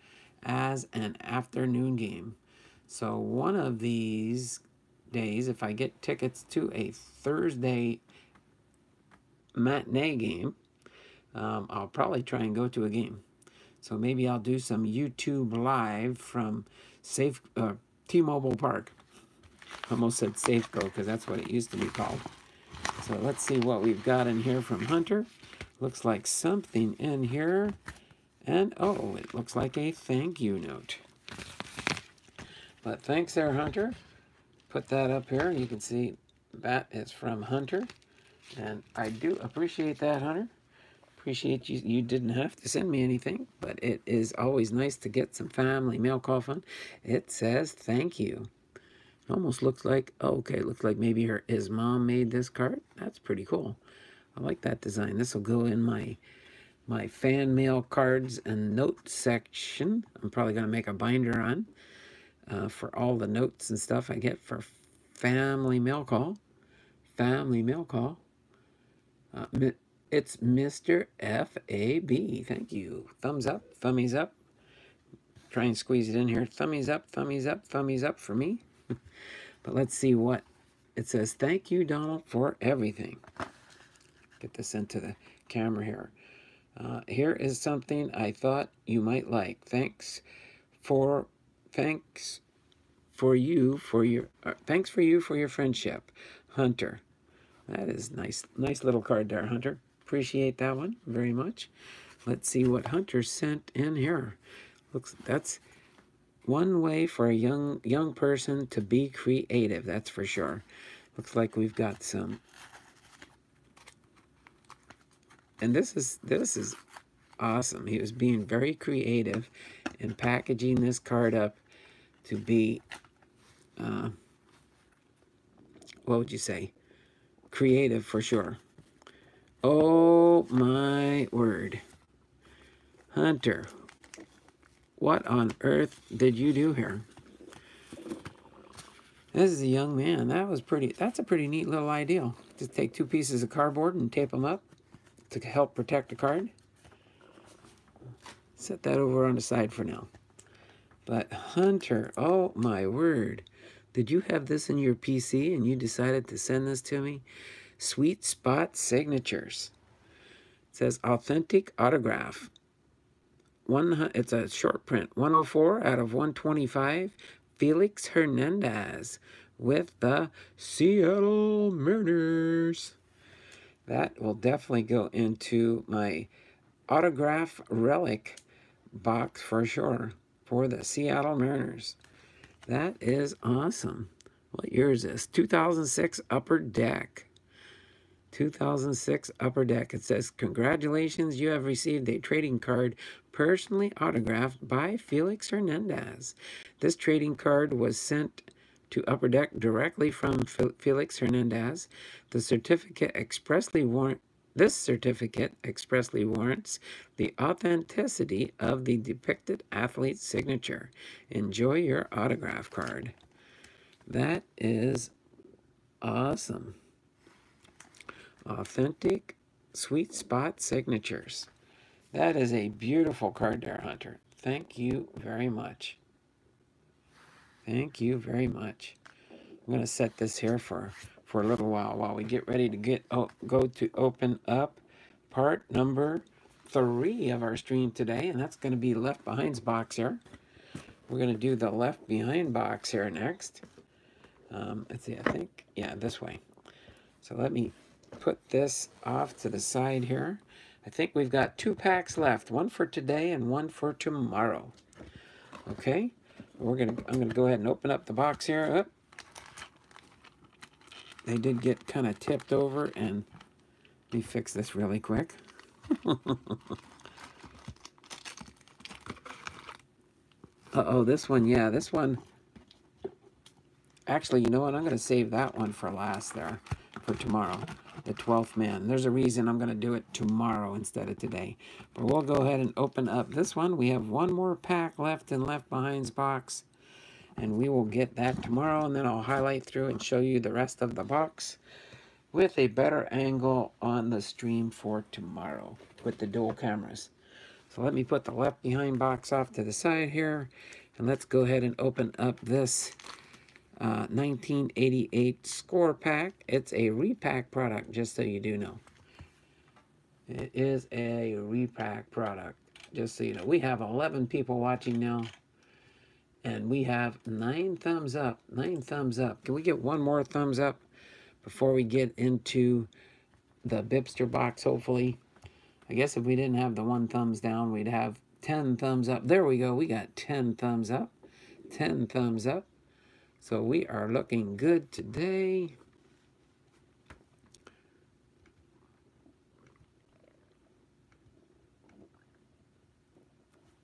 as an afternoon game. So one of these days, if I get tickets to a Thursday matinee game, um, I'll probably try and go to a game. So maybe I'll do some YouTube Live from Safe uh, T-Mobile Park. Almost said Safeco because that's what it used to be called. So let's see what we've got in here from Hunter. Looks like something in here. And oh, it looks like a thank you note. But thanks there, Hunter. Put that up here. You can see that is from Hunter. And I do appreciate that, Hunter. Appreciate you. You didn't have to send me anything, but it is always nice to get some family mail call fun. It says thank you. Almost looks like, okay, looks like maybe her, his mom made this card. That's pretty cool. I like that design. This will go in my my fan mail cards and notes section. I'm probably going to make a binder on uh, for all the notes and stuff I get for family mail call. Family mail call. Uh, it's Mister F A B. Thank you. Thumbs up, thumbies up. Try and squeeze it in here. Thumbies up, thumbies up, thumbies up for me. But let's see what it says. Thank you, Donald, for everything. Get this into the camera here. Uh, here is something I thought you might like. Thanks for thanks for you for your uh, thanks for you for your friendship, Hunter. That is nice, nice little card there, Hunter. Appreciate that one very much. Let's see what Hunter sent in here. Looks that's. One way for a young young person to be creative, that's for sure. Looks like we've got some. And this is this is awesome. He was being very creative in packaging this card up to be, uh, what would you say? Creative for sure. Oh my word. Hunter. What on earth did you do here? This is a young man. That was pretty, that's a pretty neat little idea. Just take two pieces of cardboard and tape them up to help protect the card. Set that over on the side for now. But Hunter, oh my word. Did you have this in your P C and you decided to send this to me? Sweet Spot Signatures. It says Authentic Autograph. One, it's a short print. one oh four out of one twenty-five. Felix Hernandez with the Seattle Mariners. That will definitely go into my autograph relic box for sure for the Seattle Mariners. That is awesome. What year is this? two thousand six Upper Deck. two thousand six Upper Deck. It says, congratulations, you have received a trading card personally autographed by Felix Hernandez. This trading card was sent to Upper Deck directly from Felix Hernandez. The certificate expressly warrant this certificate expressly warrants the authenticity of the depicted athlete's signature. Enjoy your autograph card. That is awesome. Authentic Sweet Spot Signatures. That is a beautiful card there, Hunter. Thank you very much. Thank you very much. I'm going to set this here for, for a little while while we get ready to get oh, go to open up part number three of our stream today. And that's going to be Left Behind's box here. We're going to do the Left Behind box here next. Um, let's see, I think, yeah, this way. So let me put this off to the side here. I think we've got two packs left. One for today and one for tomorrow. Okay. We're gonna. I'm gonna go ahead and open up the box here. Oop. They did get kind of tipped over, and let me fix this really quick. Uh-oh, this one. Yeah, this one. Actually, you know what? I'm gonna save that one for last there, for tomorrow, the twelfth man. There's a reason I'm gonna do it tomorrow instead of today. But we'll go ahead and open up this one. We have one more pack left in Left Behind's box, and we will get that tomorrow, and then I'll highlight through and show you the rest of the box with a better angle on the stream for tomorrow with the dual cameras. So let me put the Left Behind box off to the side here, and let's go ahead and open up this Uh, nineteen eighty-eight score pack. It's a repack product, just so you do know. It is a repack product, just so you know. We have eleven people watching now, and we have nine thumbs up. Nine thumbs up. Can we get one more thumbs up before we get into the Bipster box, hopefully? I guess if we didn't have the one thumbs down, we'd have ten thumbs up. There we go. We got ten thumbs up. ten thumbs up. So we are looking good today.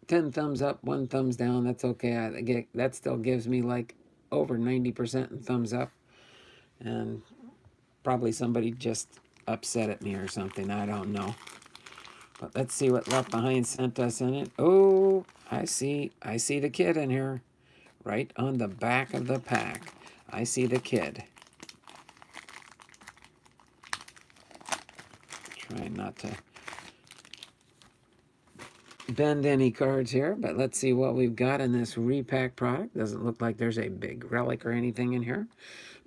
ten thumbs up, one thumbs down. That's okay. I get, that still gives me like over ninety percent in thumbs up. And probably somebody just upset at me or something. I don't know. But let's see what Left Behind sent us in it. Oh, I see. I see the kid in here. Right on the back of the pack. I see the kid. Trying not to bend any cards here, but let's see what we've got in this repack product. Doesn't look like there's a big relic or anything in here,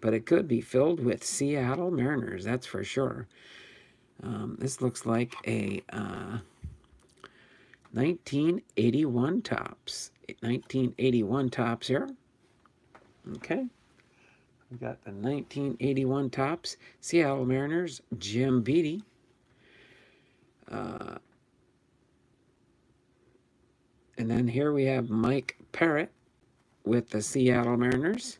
but it could be filled with Seattle Mariners, that's for sure. Um, this looks like a uh, nineteen eighty-one Topps. nineteen eighty-one Topps here. Okay. We've got the nineteen eighty-one Topps. Seattle Mariners, Jim Beattie. Uh, and then here we have Mike Parrott with the Seattle Mariners.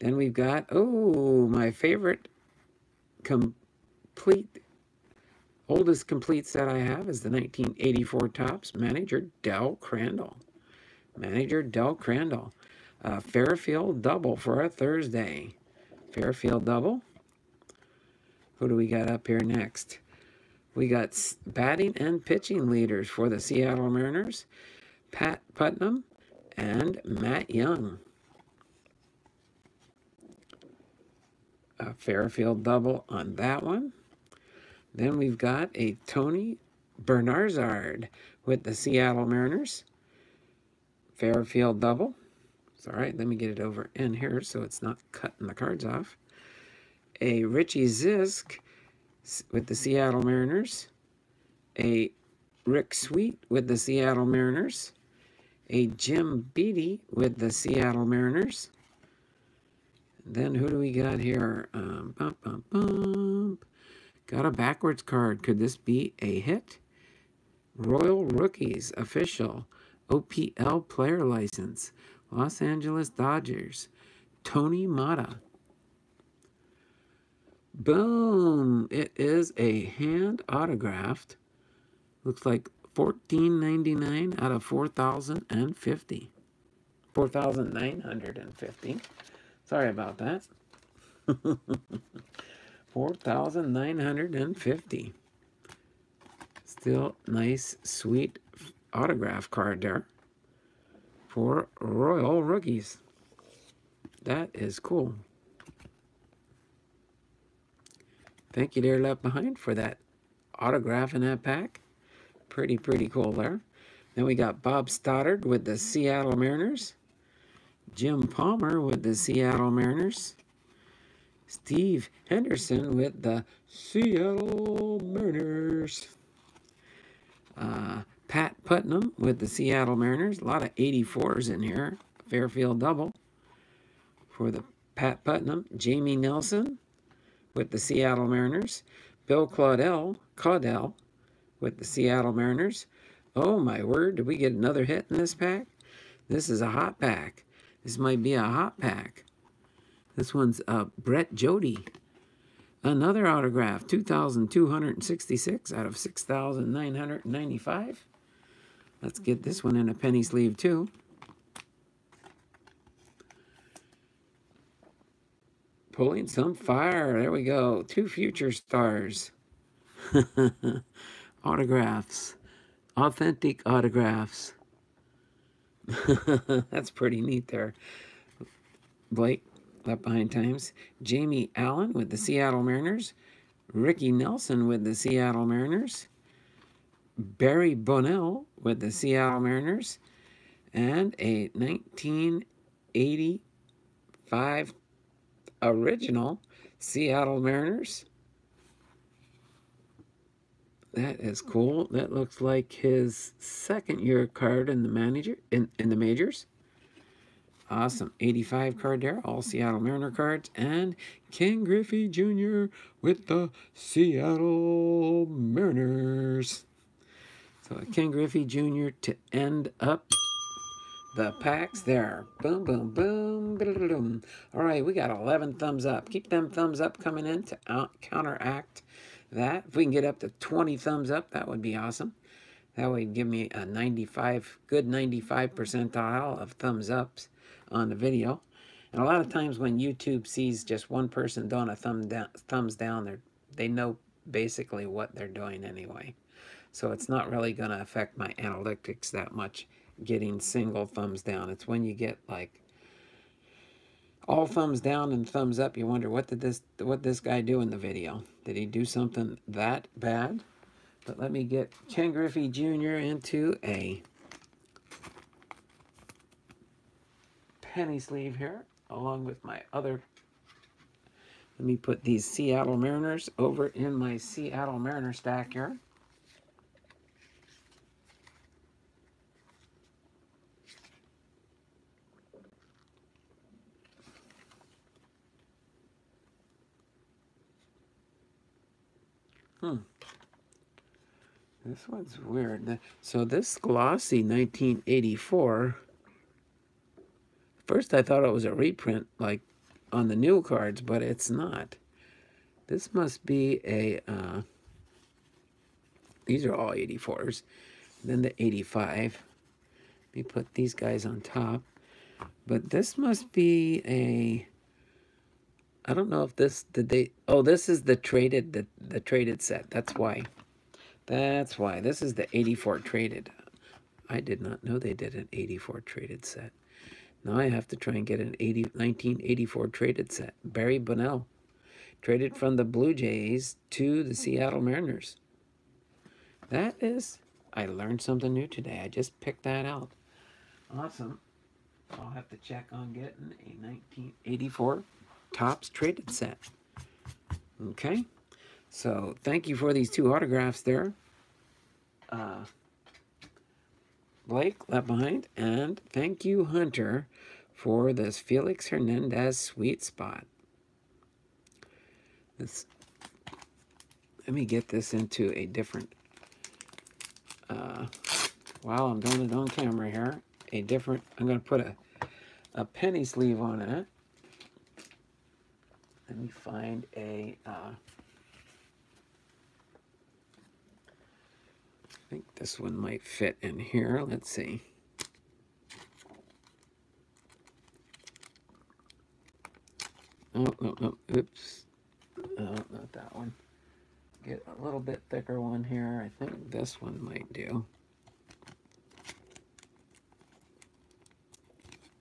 Then we've got, oh, my favorite complete, oldest complete set I have is the nineteen eighty-four Topps, manager Del Crandall. Manager Del Crandall. Uh, Fairfield double for a Thursday. Fairfield double. Who do we got up here next? We got batting and pitching leaders for the Seattle Mariners. Pat Putnam and Matt Young. A Fairfield double on that one. Then we've got a Tony Bernarzard with the Seattle Mariners. Fairfield double. It's all right. Let me get it over in here so it's not cutting the cards off. A Richie Zisk with the Seattle Mariners. A Rick Sweet with the Seattle Mariners. A Jim Beattie with the Seattle Mariners. Then who do we got here? Um, bump, bump, bump. Got a backwards card. Could this be a hit? Royal Rookies official. O P L player license. Los Angeles Dodgers. Tony Mata. Boom. It is a hand autographed. Looks like fourteen ninety-nine out of four thousand fifty. four thousand nine hundred fifty. Sorry about that. four thousand nine hundred fifty. Still nice, sweet autograph card there for Royal Rookies. That is cool. Thank you, dear Left Behind, for that autograph in that pack. Pretty, pretty cool there. Then we got Bob Stoddard with the Seattle Mariners. Jim Palmer with the Seattle Mariners. Steve Henderson with the Seattle Mariners. Uh, Pat Putnam with the Seattle Mariners. A lot of eighty-fours in here. Fairfield double for the Pat Putnam. Jamie Nelson with the Seattle Mariners. Bill Claudel, Caudell with the Seattle Mariners. Oh, my word. Did we get another hit in this pack? This is a hot pack. This might be a hot pack. This one's uh, Brett Jody. Another autograph. two thousand two hundred sixty-six out of six thousand nine hundred ninety-five. Let's get this one in a penny sleeve, too. Pulling some fire. There we go. Two future stars. Autographs. Authentic autographs. That's pretty neat there. Blake, Left Behind Times. Jamie Allen with the Seattle Mariners. Ricky Nelson with the Seattle Mariners. Barry Bonnell with the Seattle Mariners. And a nineteen eighty-five original Seattle Mariners. That is cool. That looks like his second year card in the manager in, in the majors. Awesome. eighty-five card there. All Seattle Mariner cards. And Ken Griffey Junior with the Seattle Mariners. So a Ken Griffey Junior to end up the packs there. Boom, boom, boom. Ba-da-da-dum. All right, we got eleven thumbs up. Keep them thumbs up coming in to out counteract that. If we can get up to twenty thumbs up, that would be awesome. That would give me a ninety-five, good ninety-five percentile of thumbs ups on the video. And a lot of times when YouTube sees just one person doing a thumb down, thumbs down, they they know basically what they're doing anyway. So it's not really going to affect my analytics that much, getting single thumbs down. It's when you get like all thumbs down and thumbs up, you wonder, what did this what this guy do in the video? Did he do something that bad? But let me get Ken Griffey Junior into a penny sleeve here, along with my other. Let me put these Seattle Mariners over in my Seattle Mariner stack here. Hmm. This one's weird. So this glossy nineteen eighty-four, first I thought it was a reprint like on the new cards, but it's not. This must be a, uh, these are all eighty-fours. Then the eighty-five. Let me put these guys on top. But this must be a, I don't know if this, did they, oh, this is the traded, the, the traded set. That's why. That's why. This is the eighty-four traded. I did not know they did an eighty-four traded set. Now I have to try and get an nineteen eighty-four traded set. Barry Bonnell. Traded from the Blue Jays to the Seattle Mariners. That is, I learned something new today. I just picked that out. Awesome. I'll have to check on getting a nineteen eighty-four Topps traded set. Okay. So, thank you for these two autographs there. Uh, Blake, Left Behind. And thank you, Hunter, for this Felix Hernandez sweet spot. This, let me get this into a different... Uh, while I'm doing it on camera here, a different... I'm going to put a, a penny sleeve on it. Let me find a... Uh, I think this one might fit in here. Let's see. Oh, no, no. Oops. Oh, not that one. Get a little bit thicker one here. I think this one might do.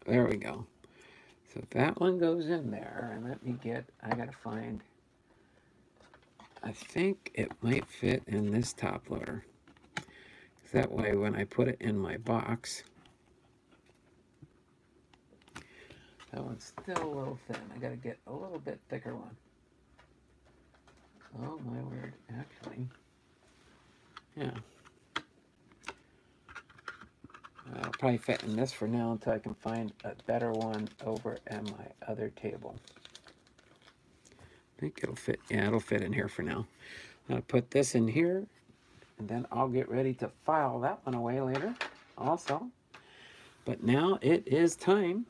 There we go. So that one goes in there. And let me get, I gotta find, I think it might fit in this top loader. That way, when I put it in my box, that one's still a little thin. I gotta get a little bit thicker one. Oh my word, actually. Yeah. I'll probably fit in this for now until I can find a better one over at my other table. I think it'll fit. Yeah, it'll fit in here for now. I'm gonna put this in here. And then I'll get ready to file that one away later also. But now it is time.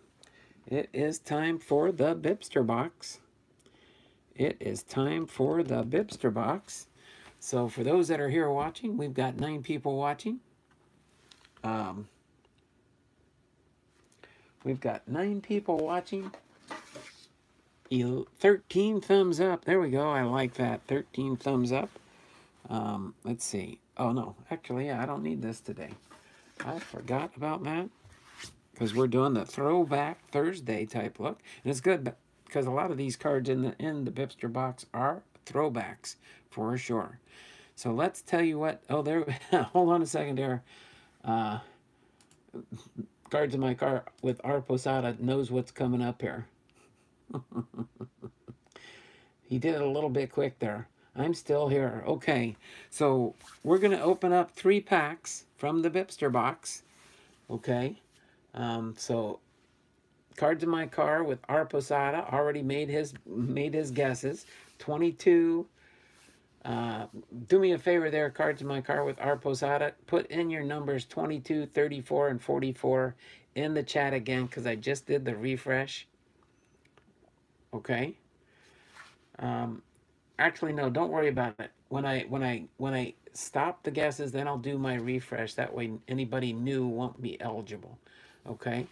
It is time for the Bipster box. It is time for the Bipster box. So for those that are here watching, we've got nine people watching. Um, we've got nine people watching. thirteen thumbs up. There we go. I like that. thirteen thumbs up. Um, let's see. Oh, no. Actually, yeah, I don't need this today. I forgot about that because we're doing the Throwback Thursday type look. And it's good because a lot of these cards in the, in the Bipster box are throwbacks for sure. So let's tell you what... Oh, there... Hold on a second there. Uh, cards in my car with Arposada knows what's coming up here. He did it a little bit quick there. I'm still here. Okay, so we're going to open up three packs from the Bipster box. Okay, um, so Cards in My Car with Arposada already made his made his guesses. twenty-two. Uh, do me a favor there, Cards in My Car with Arposada. Put in your numbers twenty-two, thirty-four, and forty-four in the chat again because I just did the refresh. Okay. Um... Actually, no, don't worry about it. When I when I when I stop the guesses, then I'll do my refresh. That way anybody new won't be eligible. Okay?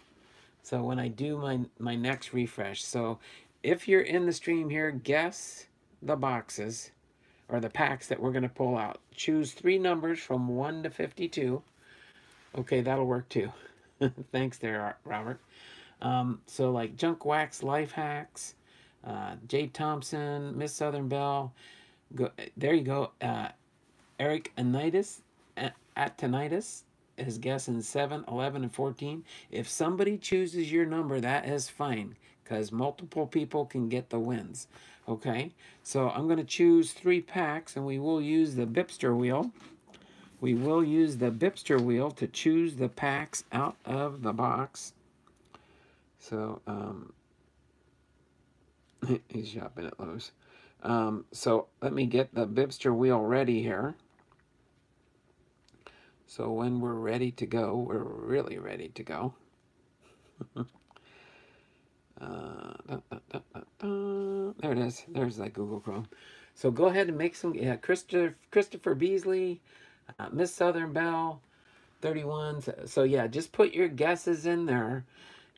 So when I do my my next refresh. So if you're in the stream here, guess the boxes or the packs that we're gonna pull out. Choose three numbers from one to fifty-two. Okay, that'll work too. Thanks there, Robert. Um, so like Junk Wax, Life Hacks. Uh, Jay Thompson, Miss Southern Belle, go, there you go, uh, Eric Anitis, Atanitis, his guess in seven, eleven, and fourteen. If somebody chooses your number, that is fine, because multiple people can get the wins, okay? So I'm going to choose three packs, and we will use the Bipster wheel. We will use the Bipster wheel to choose the packs out of the box. So, um... he's shopping at Lowe's. Um, so let me get the Bipster wheel ready here. So when we're ready to go, we're really ready to go. uh, da, da, da, da, da. There it is. There's that Google Chrome. So go ahead and make some. Yeah, Christopher, Christopher Beasley, uh, Miss Southern Belle, thirty-one. So, so yeah, just put your guesses in there,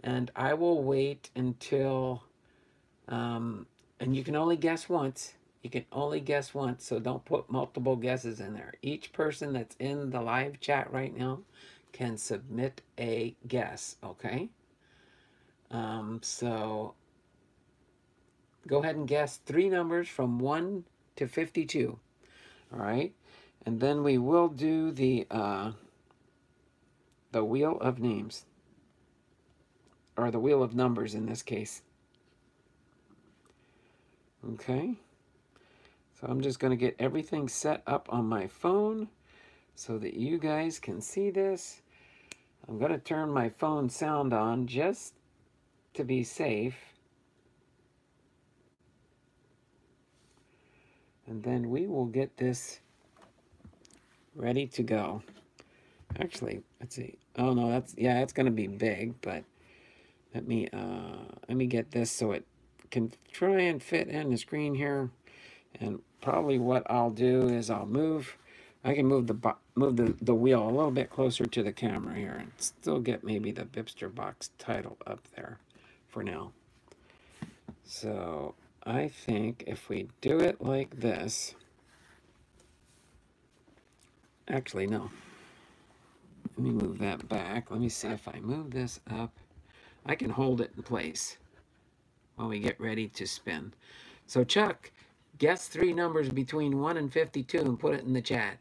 and I will wait until. Um, and you can only guess once. You can only guess once, so don't put multiple guesses in there. Each person that's in the live chat right now can submit a guess, okay? Um, so go ahead and guess three numbers from one to fifty-two, all right? And then we will do the, uh, the Wheel of Names. or the wheel of numbers in this case. Okay, so I'm just going to get everything set up on my phone so that you guys can see this. I'm going to turn my phone sound on just to be safe. And then we will get this ready to go. Actually, let's see. Oh no, that's, yeah, it's going to be big, but let me, uh, let me get this so it can try and fit in the screen here. And probably what I'll do is I'll move. I can move the move the, the wheel a little bit closer to the camera here and still get maybe the Bipster box title up there for now. So I think if we do it like this, actually no, let me move that back. Let me see if I move this up. I can hold it in place while we get ready to spin. So Chuck, guess three numbers between one and fifty-two and put it in the chat.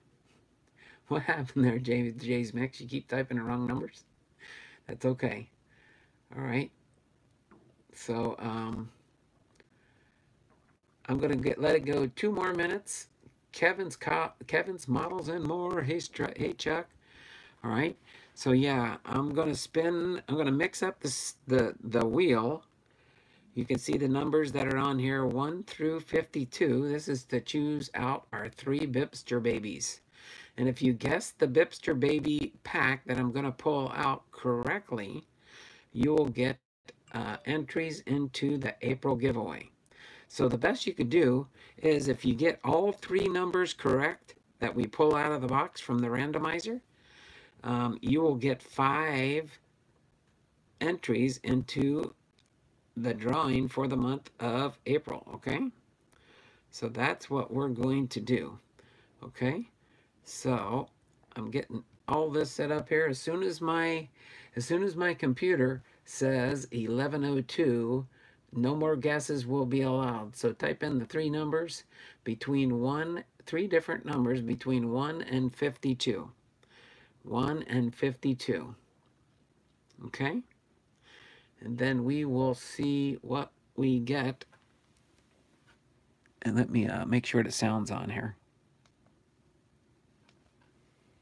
What happened there, James, Jay's Mix? You keep typing the wrong numbers? That's okay. All right. So um, I'm going to get let it go two more minutes. Kevin's co Kevin's models and more. Hey, hey, Chuck. All right. So, yeah, I'm going to spin. I'm going to mix up this, the, the wheel. You can see the numbers that are on here, one through fifty-two. This is to choose out our three Bipster babies. And if you guess the Bipster baby pack that I'm going to pull out correctly, you'll get uh, entries into the April giveaway. So the best you could do is if you get all three numbers correct that we pull out of the box from the randomizer, um, you will get five entries into the drawing for the month of April, okay? So that's what we're going to do, okay? So I'm getting all this set up here. As soon as my, as soon as my computer says eleven oh two, no more guesses will be allowed. So type in the three numbers between one, three different numbers between one and fifty-two. one and fifty-two, okay? And then we will see what we get. And let me uh, make sure the sound's on here.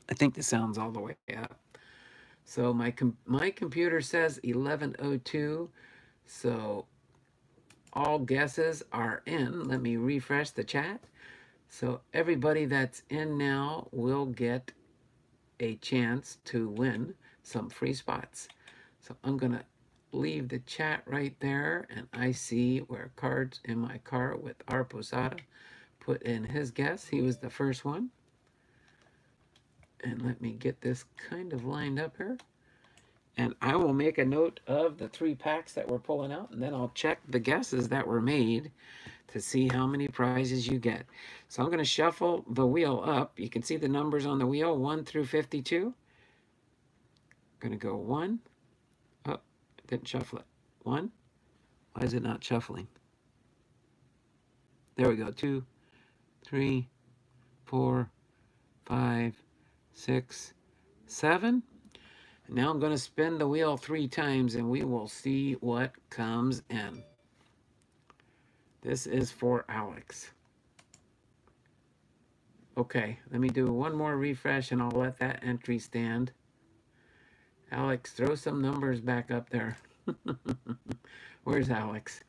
I think the sound's all the way up. So my com my computer says eleven oh two. So all guesses are in. Let me refresh the chat. So everybody that's in now will get a chance to win some free spots. So I'm going to leave the chat right there, and I see where Cards in My Car with Arposada put in his guess. He was the first one. And let me get this kind of lined up here. And I will make a note of the three packs that we're pulling out, and then I'll check the guesses that were made to see how many prizes you get. So I'm going to shuffle the wheel up. You can see the numbers on the wheel, one through fifty-two. I'm going to go one. Didn't shuffle it. One. Why is it not shuffling? There we go. Two, three, four, five, six, seven. And now I'm going to spin the wheel three times and we will see what comes in. This is for Alex. Okay, let me do one more refresh and I'll let that entry stand. Alex, throw some numbers back up there. Where's Alex?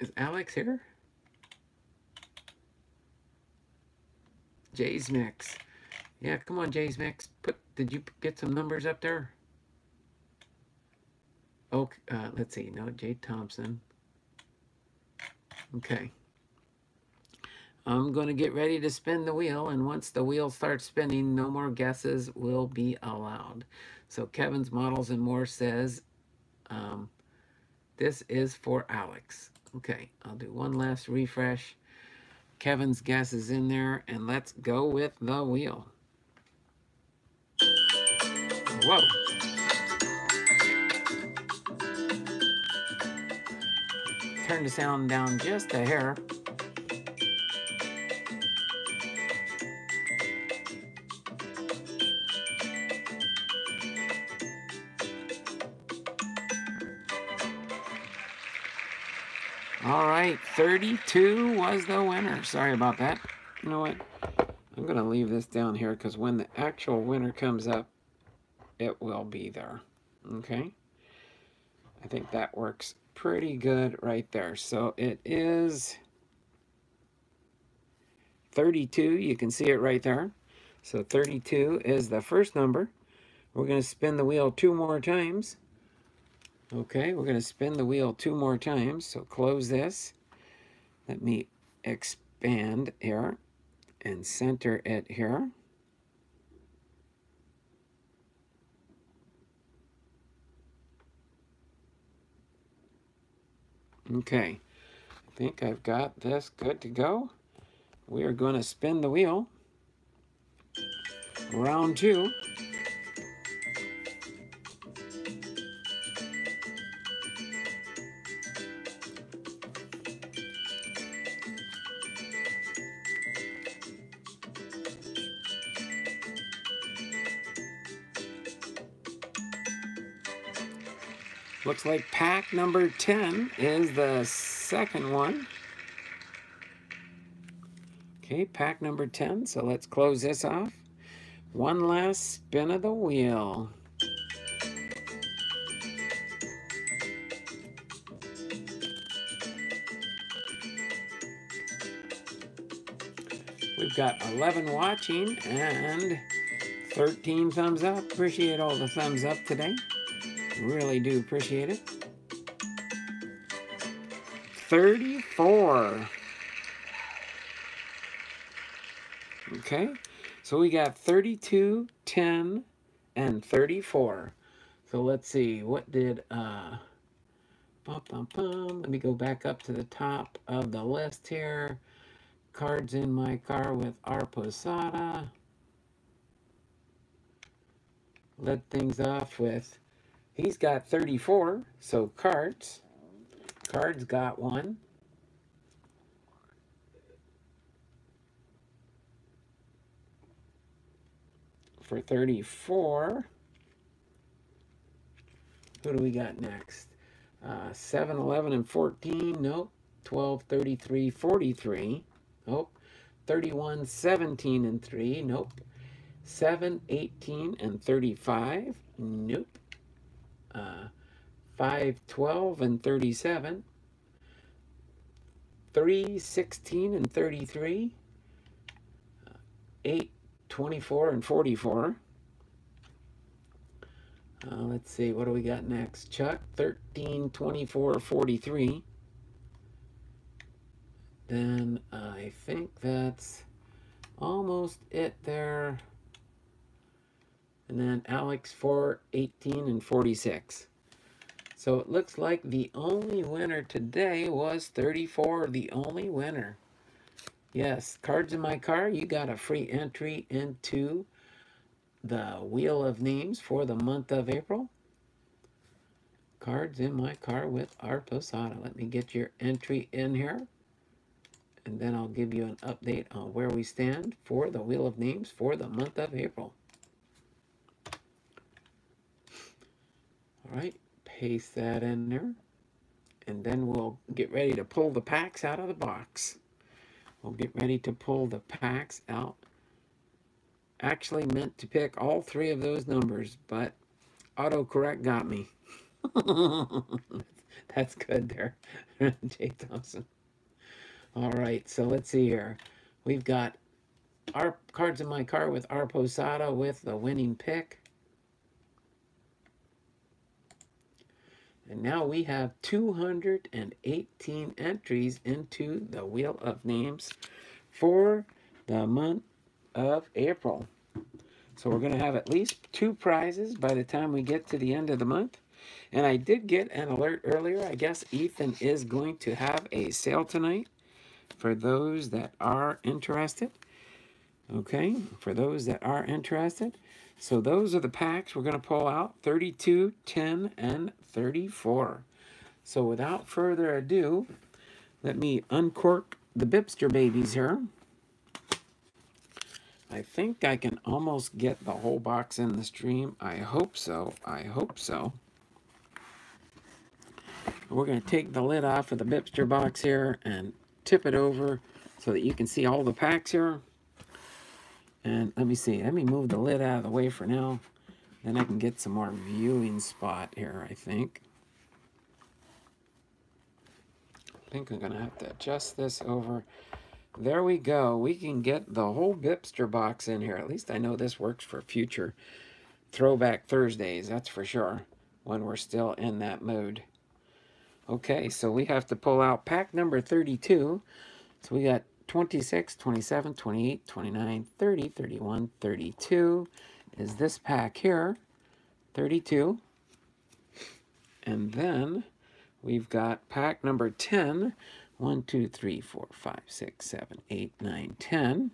Is Alex here? Jay's Mix. Yeah, come on, Jay's Mix. Put, did you get some numbers up there? Oh, uh, let's see. No, Jay Thompson. Okay. I'm going to get ready to spin the wheel, and once the wheel starts spinning, no more guesses will be allowed. So Kevin's Models and More says, um, this is for Alex. Okay, I'll do one last refresh. Kevin's guess is in there, and let's go with the wheel. Whoa. Turn the sound down just a hair. All right, thirty-two was the winner. Sorry about that. You know what? I'm going to leave this down here because when the actual winner comes up, it will be there. Okay? I think that works pretty good right there. So it is thirty-two. You can see it right there. So thirty-two is the first number. We're going to spin the wheel two more times. Okay, we're going to spin the wheel two more times. So close this. Let me expand here and center it here. Okay, I think I've got this good to go. We are going to spin the wheel. Round two. Looks like pack number ten is the second one. Okay, pack number ten. So let's close this off. One last spin of the wheel. We've got eleven watching and thirteen thumbs up. Appreciate all the thumbs up today. Really do appreciate it. thirty-four. Okay, so we got thirty-two, ten, and thirty-four. So let's see, what did, uh, bum, bum, bum. Let me go back up to the top of the list here. Cards in my car with Arposada. Led things off with, he's got thirty-four, so cards. Cards got one. For thirty-four. Who do we got next? Uh, seven, eleven, and fourteen. Nope. twelve, thirty-three, forty-three. Nope. thirty-one, seventeen, and three. Nope. seven, eighteen, and thirty-five. Nope. Uh, five, twelve, and thirty-seven, three, sixteen, and thirty-three, uh, eight, twenty-four, and forty-four. Uh, let's see, what do we got next? Chuck, thirteen, twenty-four, forty-three. Then uh, I think that's almost it there. And then Alex, four, eighteen, and forty-six. So it looks like the only winner today was thirty-four, the only winner. Yes, Cards in My Car, you got a free entry into the Wheel of Names for the month of April. Cards in My Car with Arposada. Let me get your entry in here. And then I'll give you an update on where we stand for the Wheel of Names for the month of April. All right, paste that in there, and then we'll get ready to pull the packs out of the box. We'll get ready to pull the packs out. Actually meant to pick all three of those numbers, but autocorrect got me. That's good there, Jay Thompson. All right, so let's see here. We've got our Cards in My Car with Arposada with the winning pick. And now we have two hundred eighteen entries into the Wheel of Names for the month of April. So we're going to have at least two prizes by the time we get to the end of the month. And I did get an alert earlier. I guess Ethan is going to have a sale tonight for those that are interested. Okay, for those that are interested. So those are the packs we're going to pull out, thirty-two, ten, and thirty-four. So without further ado, let me uncork the Bipster babies here. I think I can almost get the whole box in the stream. I hope so. I hope so. We're going to take the lid off of the Bipster box here and tip it over so that you can see all the packs here. And let me see. Let me move the lid out of the way for now. Then I can get some more viewing spot here, I think. I think I'm going to have to adjust this over. There we go. We can get the whole Bipster box in here. At least I know this works for future Throwback Thursdays, that's for sure, when we're still in that mood. Okay, so we have to pull out pack number thirty-two. So we got twenty-six, twenty-seven, twenty-eight, twenty-nine, thirty, thirty-one, thirty-two. Is this pack here, thirty-two. And then we've got pack number ten. one, two, three, four, five, six, seven, eight, nine, ten.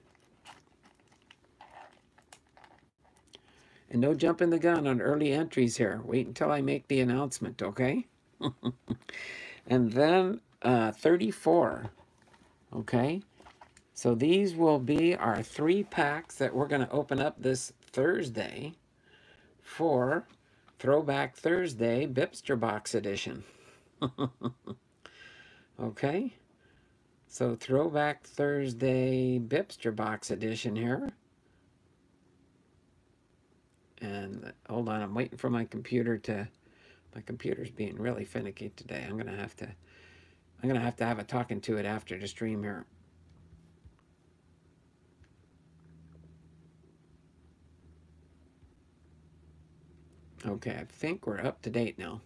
And no jumping the gun on early entries here. Wait until I make the announcement, okay? And then uh, thirty-four, okay? So these will be our three packs that we're going to open up this Thursday for Throwback Thursday Bipster Box Edition. Okay? So Throwback Thursday Bipster Box Edition here. And hold on, I'm waiting for my computer to... My computer's being really finicky today. I'm gonna have to... I'm gonna have to have a talking to it after the stream here. Okay, I think we're up to date now.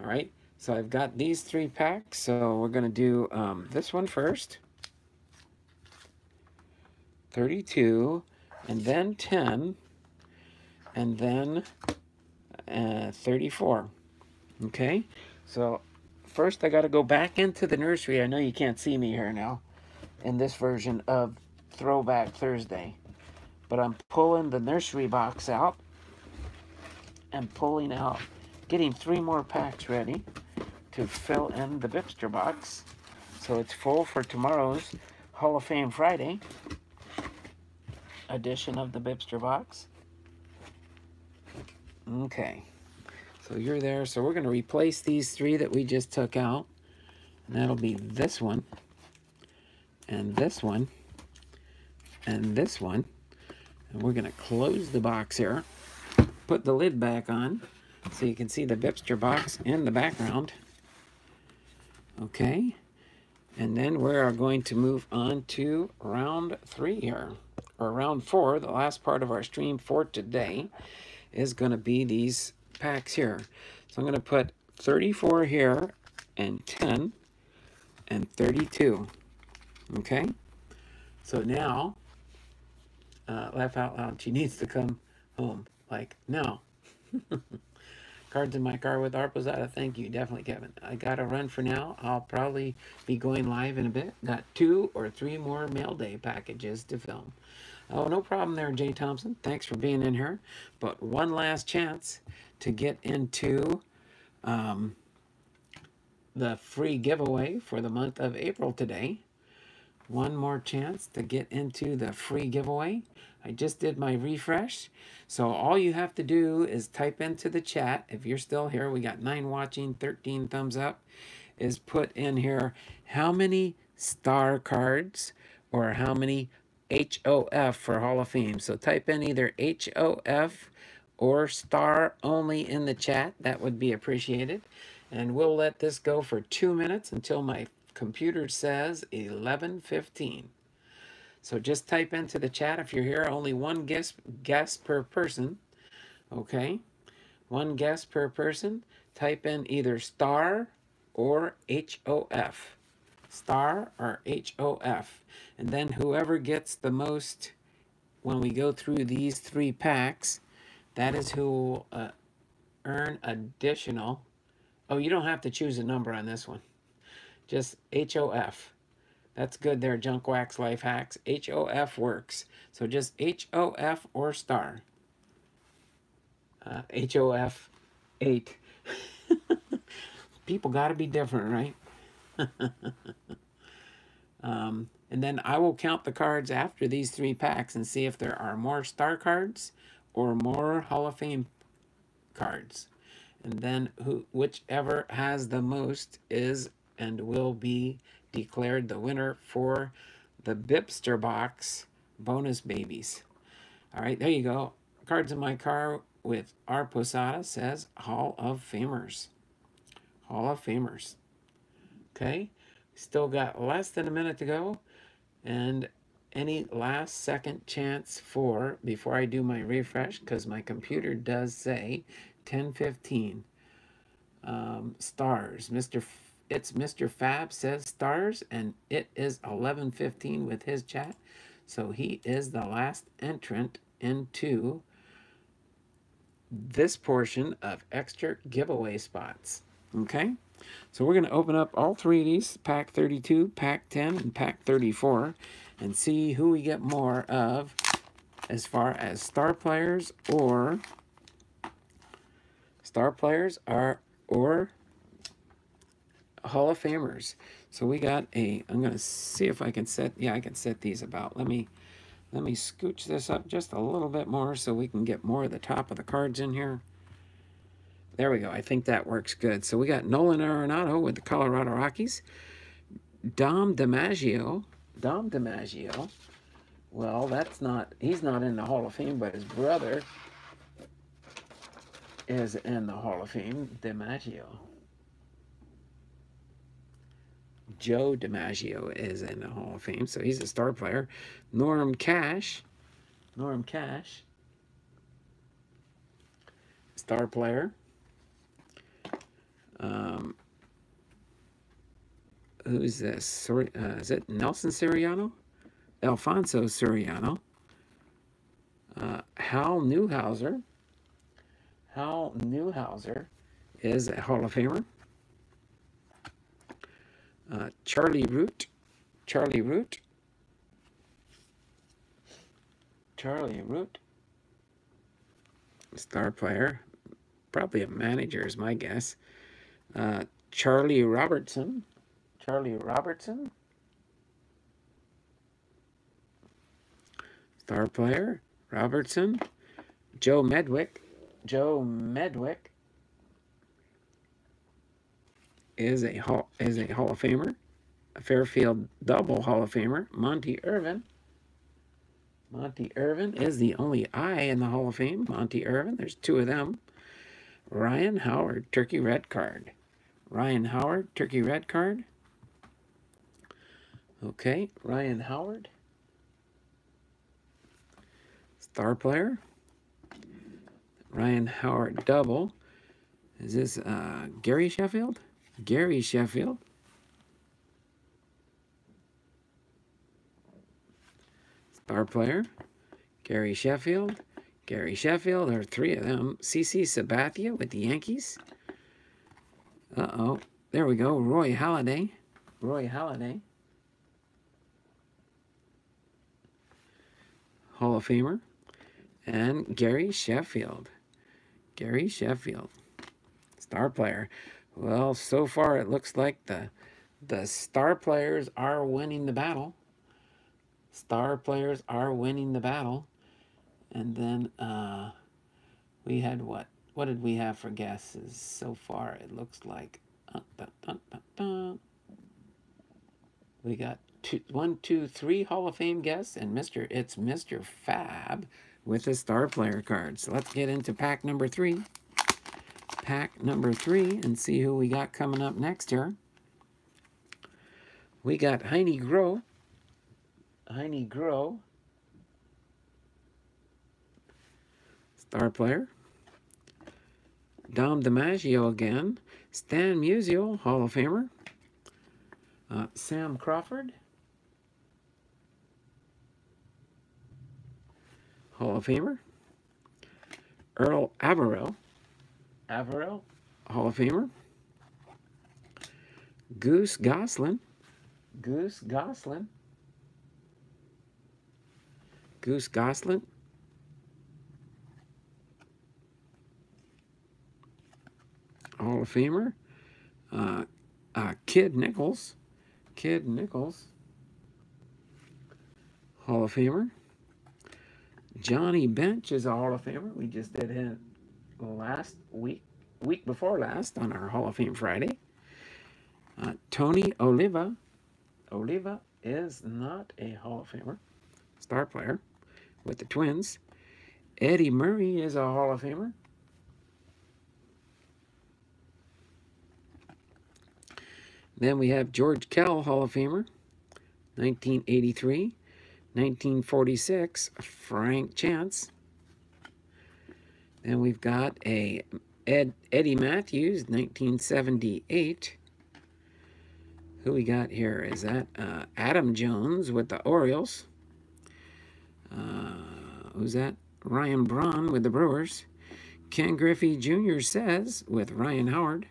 All right, so I've got these three packs. So we're gonna do um, this one first. thirty-two, and then ten. And then uh, thirty-four. Okay, so first I got to go back into the nursery. I know you can't see me here now in this version of Throwback Thursday, but I'm pulling the nursery box out and pulling out, getting three more packs ready to fill in the Bipster box, so it's full for tomorrow's Hall of Fame Friday edition of the Bipster box. Okay, so you're there. So we're going to replace these three that we just took out. And that'll be this one, and this one, and this one. And we're going to close the box here, put the lid back on, so you can see the Bipster box in the background. Okay, and then we are going to move on to round three here, or round four, the last part of our stream for today. Is going to be these packs here. So I'm going to put thirty-four here, and ten, and thirty-two. Okay? So now, uh, laugh out loud, she needs to come home. Like, now. Cards in my car with Arposada. Thank you, definitely, Kevin. I got to run for now. I'll probably be going live in a bit. Got two or three more mail day packages to film. Oh, no problem there, Jay Thompson. Thanks for being in here. But one last chance to get into um, the free giveaway for the month of April today. One more chance to get into the free giveaway. I just did my refresh. So all you have to do is type into the chat. If you're still here, we got nine watching, thirteen thumbs up, is put in here how many star cards or how many H O F for Hall of Fame. So type in either H O F or star only in the chat. That would be appreciated. And we'll let this go for two minutes until my computer says eleven fifteen. So just type into the chat if you're here. Only one guess, guess per person. Okay? One guess per person. Type in either star or H O F. Star or H O F, and then whoever gets the most when we go through these three packs, that is who will uh, earn additional. Oh, you don't have to choose a number on this one, just H O F. That's good there, Junk Wax Life Hacks. H O F works, so just H O F or star. uh, H O F eight. People got to be different, right? um, and then I will count the cards after these three packs and see if there are more star cards or more Hall of Fame cards. and then who, whichever has the most is and will be declared the winner for the Bipster box bonus babies. All right, there you go. Cards in My Car with Arposada says Hall of Famers. Hall of Famers. Okay, still got less than a minute to go. And any last second chance for, before I do my refresh, because my computer does say ten fifteen. Um, stars. Mister F it's Mister Fab says stars, and it is eleven fifteen with his chat. So he is the last entrant into this portion of extra giveaway spots. Okay, so we're going to open up all three of these, pack thirty-two, pack ten, and pack thirty-four, and see who we get more of as far as star players or star players are or Hall of Famers. So we got a, I'm going to see if I can set, yeah, I can set these about. Let me, let me scooch this up just a little bit more so we can get more of the top of the cards in here. There we go. I think that works good. So we got Nolan Arenado with the Colorado Rockies. Dom DiMaggio. Dom DiMaggio. Well, that's not... He's not in the Hall of Fame, but his brother is in the Hall of Fame. DiMaggio. Joe DiMaggio is in the Hall of Fame, so he's a star player. Norm Cash. Norm Cash. Star player. Um, who's this? Uh, is it Nelson Soriano? Alfonso Soriano. Uh, Hal Newhouser. Hal Newhouser is a Hall of Famer. Uh, Charlie Root. Charlie Root. Charlie Root. Star player. Probably a manager is my guess. Uh, Charlie Robertson. Charlie Robertson. Star player. Robertson. Joe Medwick. Joe Medwick is a Hall, is a Hall of Famer. A Fairfield double Hall of Famer. Monty Irvin. Monty Irvin is the only I in the Hall of Fame. Monty Irvin. There's two of them. Ryan Howard, Turkey Red Card. Ryan Howard, Turkey Red Card. Okay, Ryan Howard. Star player. Ryan Howard double. Is this uh, Gary Sheffield? Gary Sheffield. Star player. Gary Sheffield. Gary Sheffield. There are three of them. C C Sabathia with the Yankees. Uh-oh. There we go. Roy Halladay. Roy Halladay. Hall of Famer. And Gary Sheffield. Gary Sheffield. Star player. Well, so far it looks like the, the star players are winning the battle. Star players are winning the battle. And then uh, we had what? What did we have for guesses so far? It looks like uh, dun, dun, dun, dun. We got two, one, two, three Hall of Fame guests, and Mister It's Mister Fab with a star player card. So let's get into pack number three. Pack number three, and see who we got coming up next here. We got Heine Groh. Heine Groh, star player. Dom DiMaggio again. Stan Musial, Hall of Famer. Uh, Sam Crawford. Hall of Famer. Earl Averill. Averill, Hall of Famer. Goose Goslin. Goose Goslin. Goose Goslin. Hall of Famer. Uh, uh, Kid Nichols. Kid Nichols. Hall of Famer. Johnny Bench is a Hall of Famer. We just did him last week, week before last on our Hall of Fame Friday. Uh, Tony Oliva. Oliva is not a Hall of Famer. Star player with the Twins. Eddie Murray is a Hall of Famer. Then we have George Kell, Hall of Famer, nineteen eighty-three. nineteen forty-six, Frank Chance. Then we've got a Ed, Eddie Matthews, nineteen seventy-eight. Who we got here is that uh, Adam Jones with the Orioles. Uh, who's that? Ryan Braun with the Brewers. Ken Griffey Junior Says with Ryan Howard.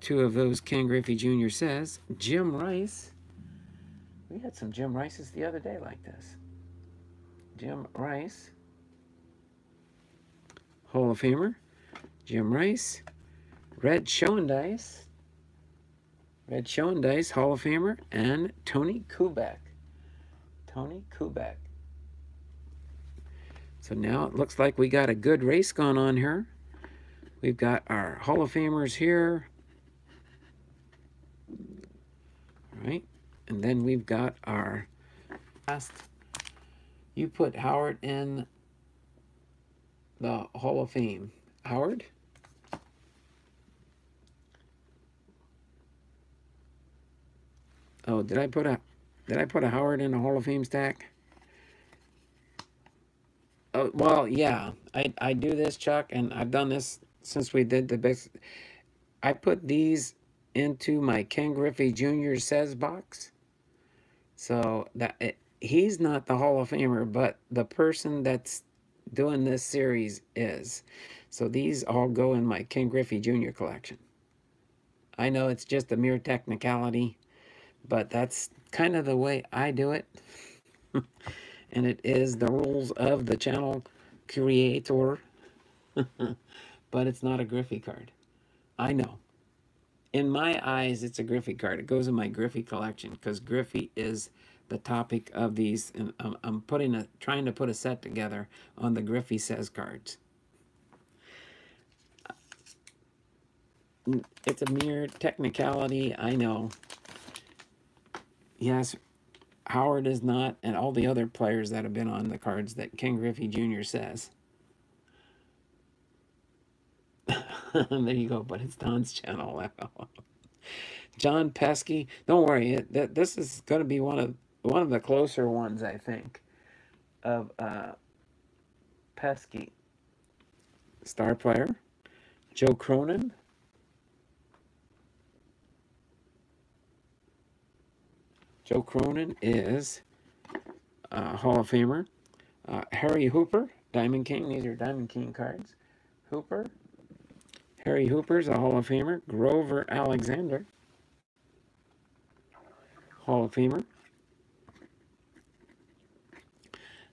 Two of those Ken Griffey Junior Says. Jim Rice. We had some Jim Rices the other day like this. Jim Rice. Hall of Famer. Jim Rice. Red Schoendice. Red Schoendice, Hall of Famer. And Tony Kubek. Tony Kubek. So now it looks like we got a good race going on here. We've got our Hall of Famers here. All right, and then we've got our last. You put Howard in the Hall of Fame. Howard. Oh, did I put a did I put a Howard in the Hall of Fame stack? Oh, well, yeah, I, I do this, Chuck, and I've done this since we did the best. I put these into my Ken Griffey Junior Says box. So that it, he's not the Hall of Famer, but the person that's doing this series is. So these all go in my Ken Griffey Junior collection. I know it's just a mere technicality, but that's kind of the way I do it. And it is the rules of the channel creator. But it's not a Griffey card. I know. In my eyes, it's a Griffey card. It goes in my Griffey collection because Griffey is the topic of these. And I'm, I'm putting a, trying to put a set together on the Griffey Says cards. It's a mere technicality, I know. Yes, Howard is not, and all the other players that have been on the cards that Ken Griffey Junior says. There you go, but it's Don's channel. John Pesky. Don't worry, it, th this is going to be one of one of the closer ones, I think, of uh, Pesky. Star player. Joe Cronin. Joe Cronin is uh, Hall of Famer. Uh, Harry Hooper, Diamond King. These are Diamond King cards. Hooper. Harry Hooper's a Hall of Famer. Grover Alexander. Hall of Famer.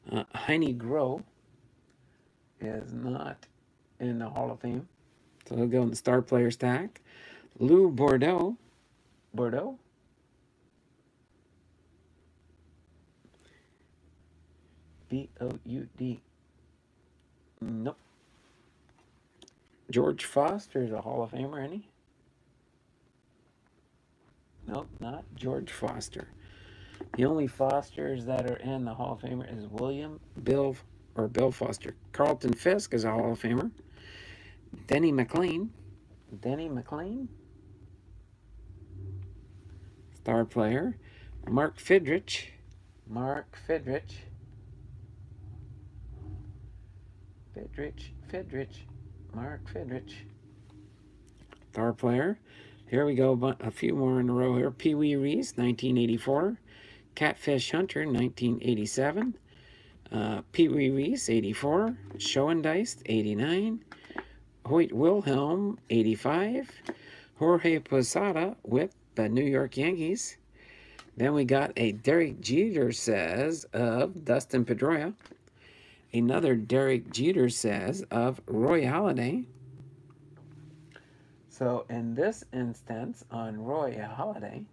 Uh, Heine Groh is not in the Hall of Fame. So he'll go in the star player stack. Lou Bordeaux. Bordeaux. B O U D. Nope. George Foster is a Hall of Famer, isn't he? Nope, not George Foster. The only Fosters that are in the Hall of Famer is William, Bill, or Bill Foster. Carlton Fisk is a Hall of Famer. Denny McLean. Denny McLean. Star player. Mark Fidrich. Mark Fidrich. Fidrich, Fidrich, Mark Fidrich. Star player. Here we go, a few more in a row here. Pee Wee Reese, nineteen eighty-four. Catfish Hunter, nineteen eighty-seven. Uh, Pee Wee Reese, eighty-four. Schoendice, eighty-nine. Hoyt Wilhelm, eighty-five. Jorge Posada with the New York Yankees. Then we got a Derek Jeter Says of Dustin Pedroia. Another Derek Jeter Says of Roy Halladay. So in this instance, on Roy Halladay,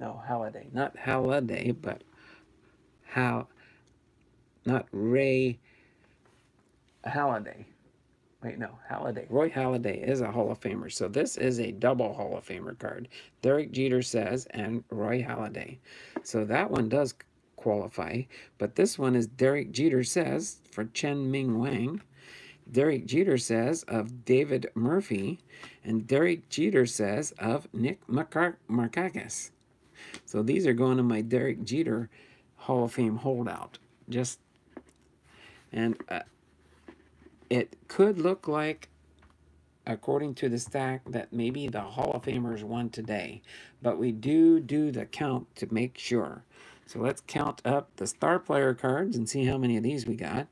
no, Halladay, not Halladay, but how, not Ray Halladay. Wait, no, Halladay. Roy Halladay is a Hall of Famer, so this is a double Hall of Famer card. Derek Jeter Says and Roy Halladay. So that one does qualify, but this one is Derek Jeter Says for Chen Ming Wang, Derek Jeter Says of David Murphy, and Derek Jeter Says of Nick Markakis. So these are going to my Derek Jeter Hall of Fame holdout. Just, and uh, it could look like, according to the stack, that maybe the Hall of Famers won today. But we do do the count to make sure. So let's count up the star player cards and see how many of these we got.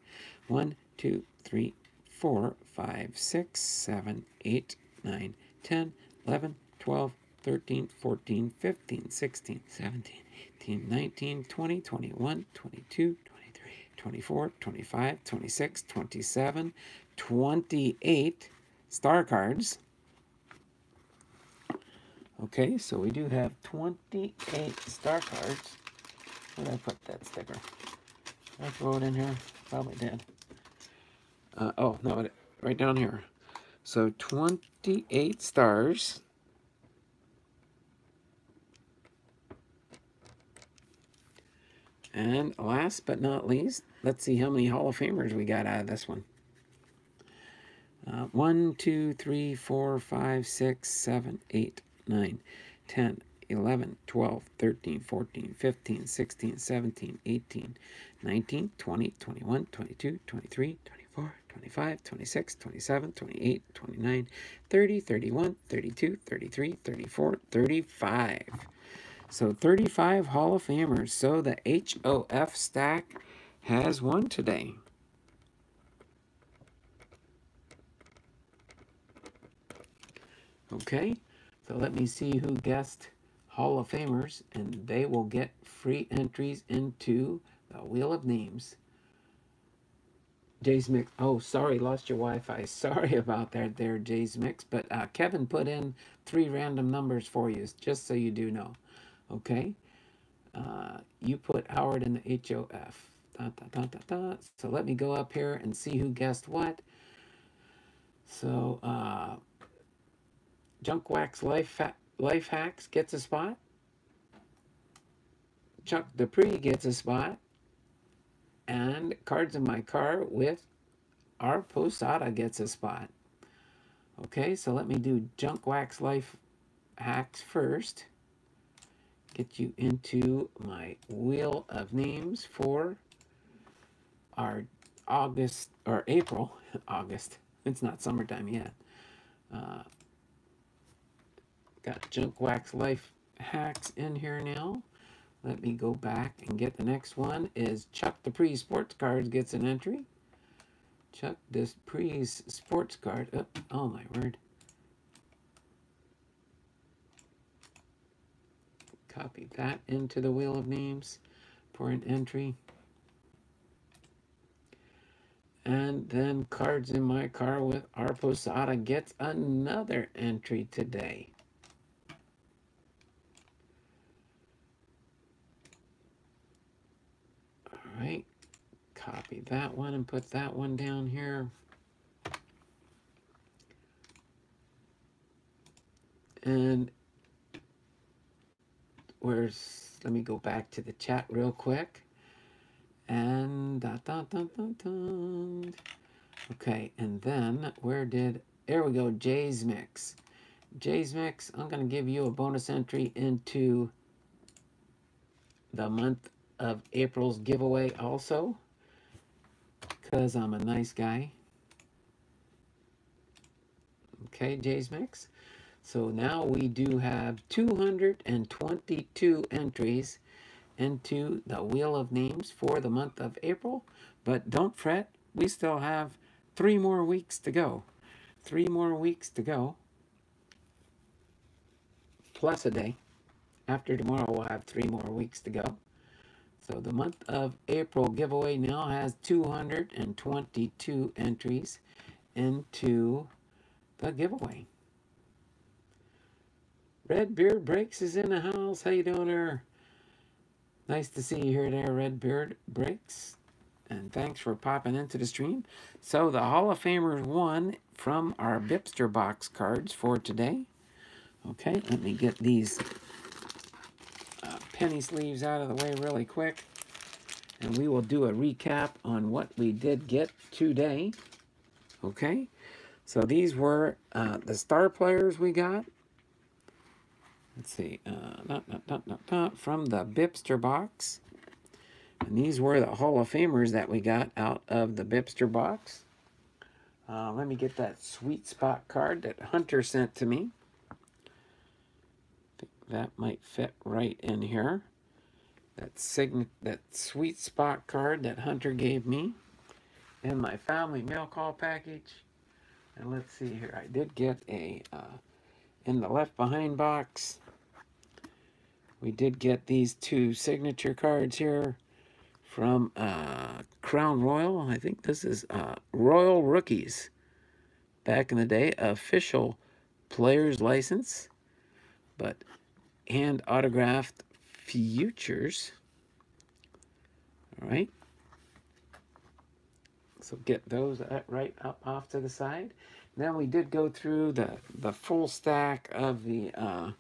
One, two, three, four, five, six, seven, eight, nine, ten, eleven, twelve, thirteen, fourteen, fifteen, sixteen, seventeen, eighteen, nineteen, twenty, twenty-one, twenty-two, twenty-three, twenty-four, twenty-five, twenty-six, twenty-seven, twenty-eight star cards. Okay, so we do have twenty-eight star cards. Where did I put that sticker? Did I throw it in here? Probably did. Uh, oh, no, it, right down here. So twenty-eight stars. And last but not least, let's see how many Hall of Famers we got out of this one. Uh, one, two, three, four, five, six, seven, eight, nine, ten, eleven, twelve, thirteen, fourteen, fifteen, sixteen, seventeen, eighteen, nineteen, twenty, twenty-one, twenty-two, twenty-three, twenty-four, twenty-five, twenty-six, twenty-seven, twenty-eight, twenty-nine, thirty, thirty-one, thirty-two, thirty-three, thirty-four, thirty-five. So thirty-five Hall of Famers. So the H O F stack has won today. Okay, so let me see who guessed Hall of Famers, and they will get free entries into the Wheel of Names. Jay's Mix. Oh, sorry, lost your Wi-Fi. Sorry about that there, Jay's Mix. But uh, Kevin put in three random numbers for you, just so you do know. Okay, uh, you put Howard in the H O F. Da, da, da, da, da. So let me go up here and see who guessed what. So, uh, Junk Wax Life, Life Hacks gets a spot. Chuck Dupree gets a spot. And Cards in My Car with Arposada gets a spot. Okay, so let me do Junk Wax Life Hacks first. Get you into my Wheel of Names for our August, or April, August. It's not summertime yet. Uh, got Junk Wax Life Hacks in here now. Let me go back and get the next one is Chuck Dupree's Sports Cards gets an entry. Chuck Dupree's Sports Card. Oh, oh my word. Copy that into the Wheel of Names for an entry. And then Cards in My Car with Arposada gets another entry today. Alright, copy that one and put that one down here. And Where's, let me go back to the chat real quick. And, da, da, da, da, da. Okay, and then, where did, there we go, Jay's Mix. Jay's Mix, I'm going to give you a bonus entry into the month of April's giveaway also, because I'm a nice guy. Okay, Jay's Mix. So now we do have two hundred twenty-two entries into the Wheel of Names for the month of April. But don't fret, we still have three more weeks to go. Three more weeks to go. Plus a day. After tomorrow, we'll have three more weeks to go. So the month of April giveaway now has two hundred twenty-two entries into the giveaway. Red Beard Breaks is in the house. How you doing there? Nice to see you here there, Red Beard Breaks. and thanks for popping into the stream. So the Hall of Famers won from our Bipster box cards for today. Okay, let me get these uh, penny sleeves out of the way really quick, and we will do a recap on what we did get today. Okay, so these were uh, the star players we got. Let's see, uh, not, not, not, not, not, from the Bipster box. And these were the Hall of Famers that we got out of the Bipster box. Uh, let me get that sweet spot card that Hunter sent to me. I think that might fit right in here. That, sign that sweet spot card that Hunter gave me in my family mail call package. And let's see here. I did get a, uh, in the Left Behind box, we did get these two signature cards here from uh, Crown Royal. I think this is uh, Royal Rookies. Back in the day, official player's license, but hand autographed futures. All right. So get those right up off to the side. Then we did go through the, the full stack of the uh,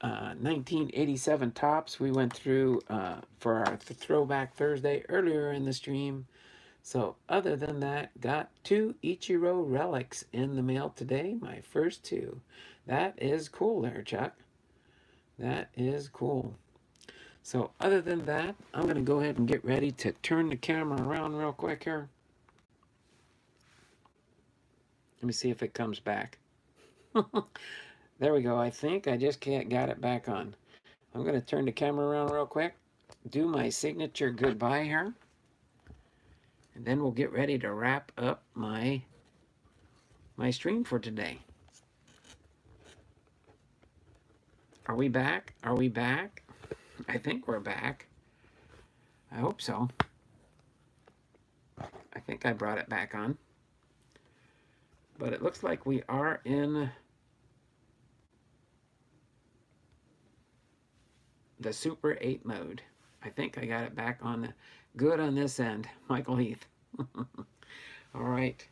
uh, nineteen eighty-seven Topps. We went through uh, for our th Throwback Thursday earlier in the stream. So other than that, got two Ichiro relics in the mail today, my first two. That is cool there, Chuck. That is cool. So other than that, I'm going to go ahead and get ready to turn the camera around real quick here. Let me see if it comes back. There we go. I think I just can't got it back on. I'm going to turn the camera around real quick, do my signature goodbye here, and then we'll get ready to wrap up my, my stream for today. Are we back? Are we back? I think we're back. I hope so. I think I brought it back on. But it looks like we are in the Super eight mode. I think I got it back on the good on this end, Michael Heath. All right.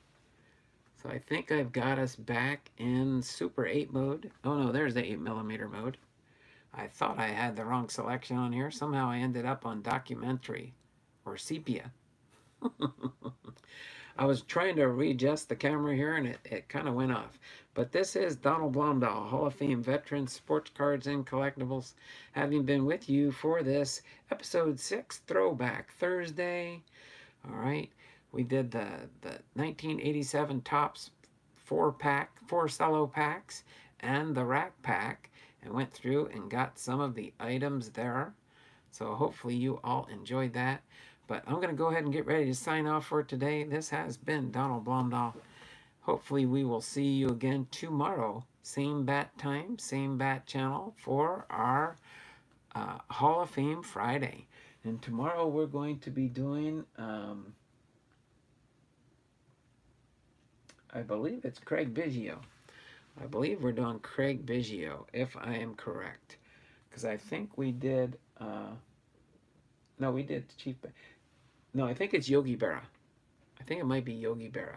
So I think I've got us back in Super eight mode. Oh no, there's the eight millimeter mode. I thought I had the wrong selection on here. Somehow I ended up on documentary or sepia. I was trying to readjust the camera here and it, it kind of went off. But this is Donald Blomdahl, Hall of Fame veteran, sports cards and collectibles, having been with you for this episode six Throwback Thursday. All right. We did the, the nineteen eighty-seven Topps four pack, four cello packs and the rack pack. And went through and got some of the items there. So hopefully you all enjoyed that. But I'm going to go ahead and get ready to sign off for today. This has been Donald Blomdahl. Hopefully we will see you again tomorrow. Same bat time, same bat channel for our uh, Hall of Fame Friday. And tomorrow we're going to be doing, um, I believe it's Craig Biggio. I believe we're doing Craig Biggio, if I am correct. Because I think we did, uh, no, we did Chief, no, I think it's Yogi Berra. I think it might be Yogi Berra.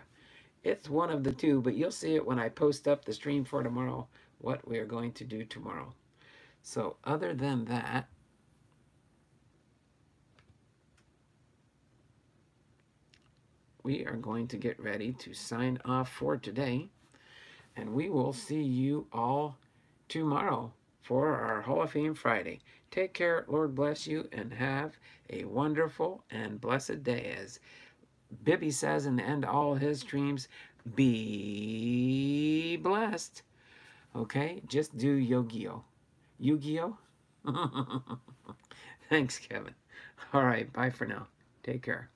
It's one of the two, but you'll see it when I post up the stream for tomorrow, what we are going to do tomorrow. So other than that, we are going to get ready to sign off for today. And we will see you all tomorrow for our Hall of Fame Friday. Take care. Lord bless you. And have a wonderful and blessed day. As Bibby says in the end of all his streams, be blessed. Okay? Just do Yu-Gi-Oh. Yu-Gi-Oh? Thanks, Kevin. All right. Bye for now. Take care.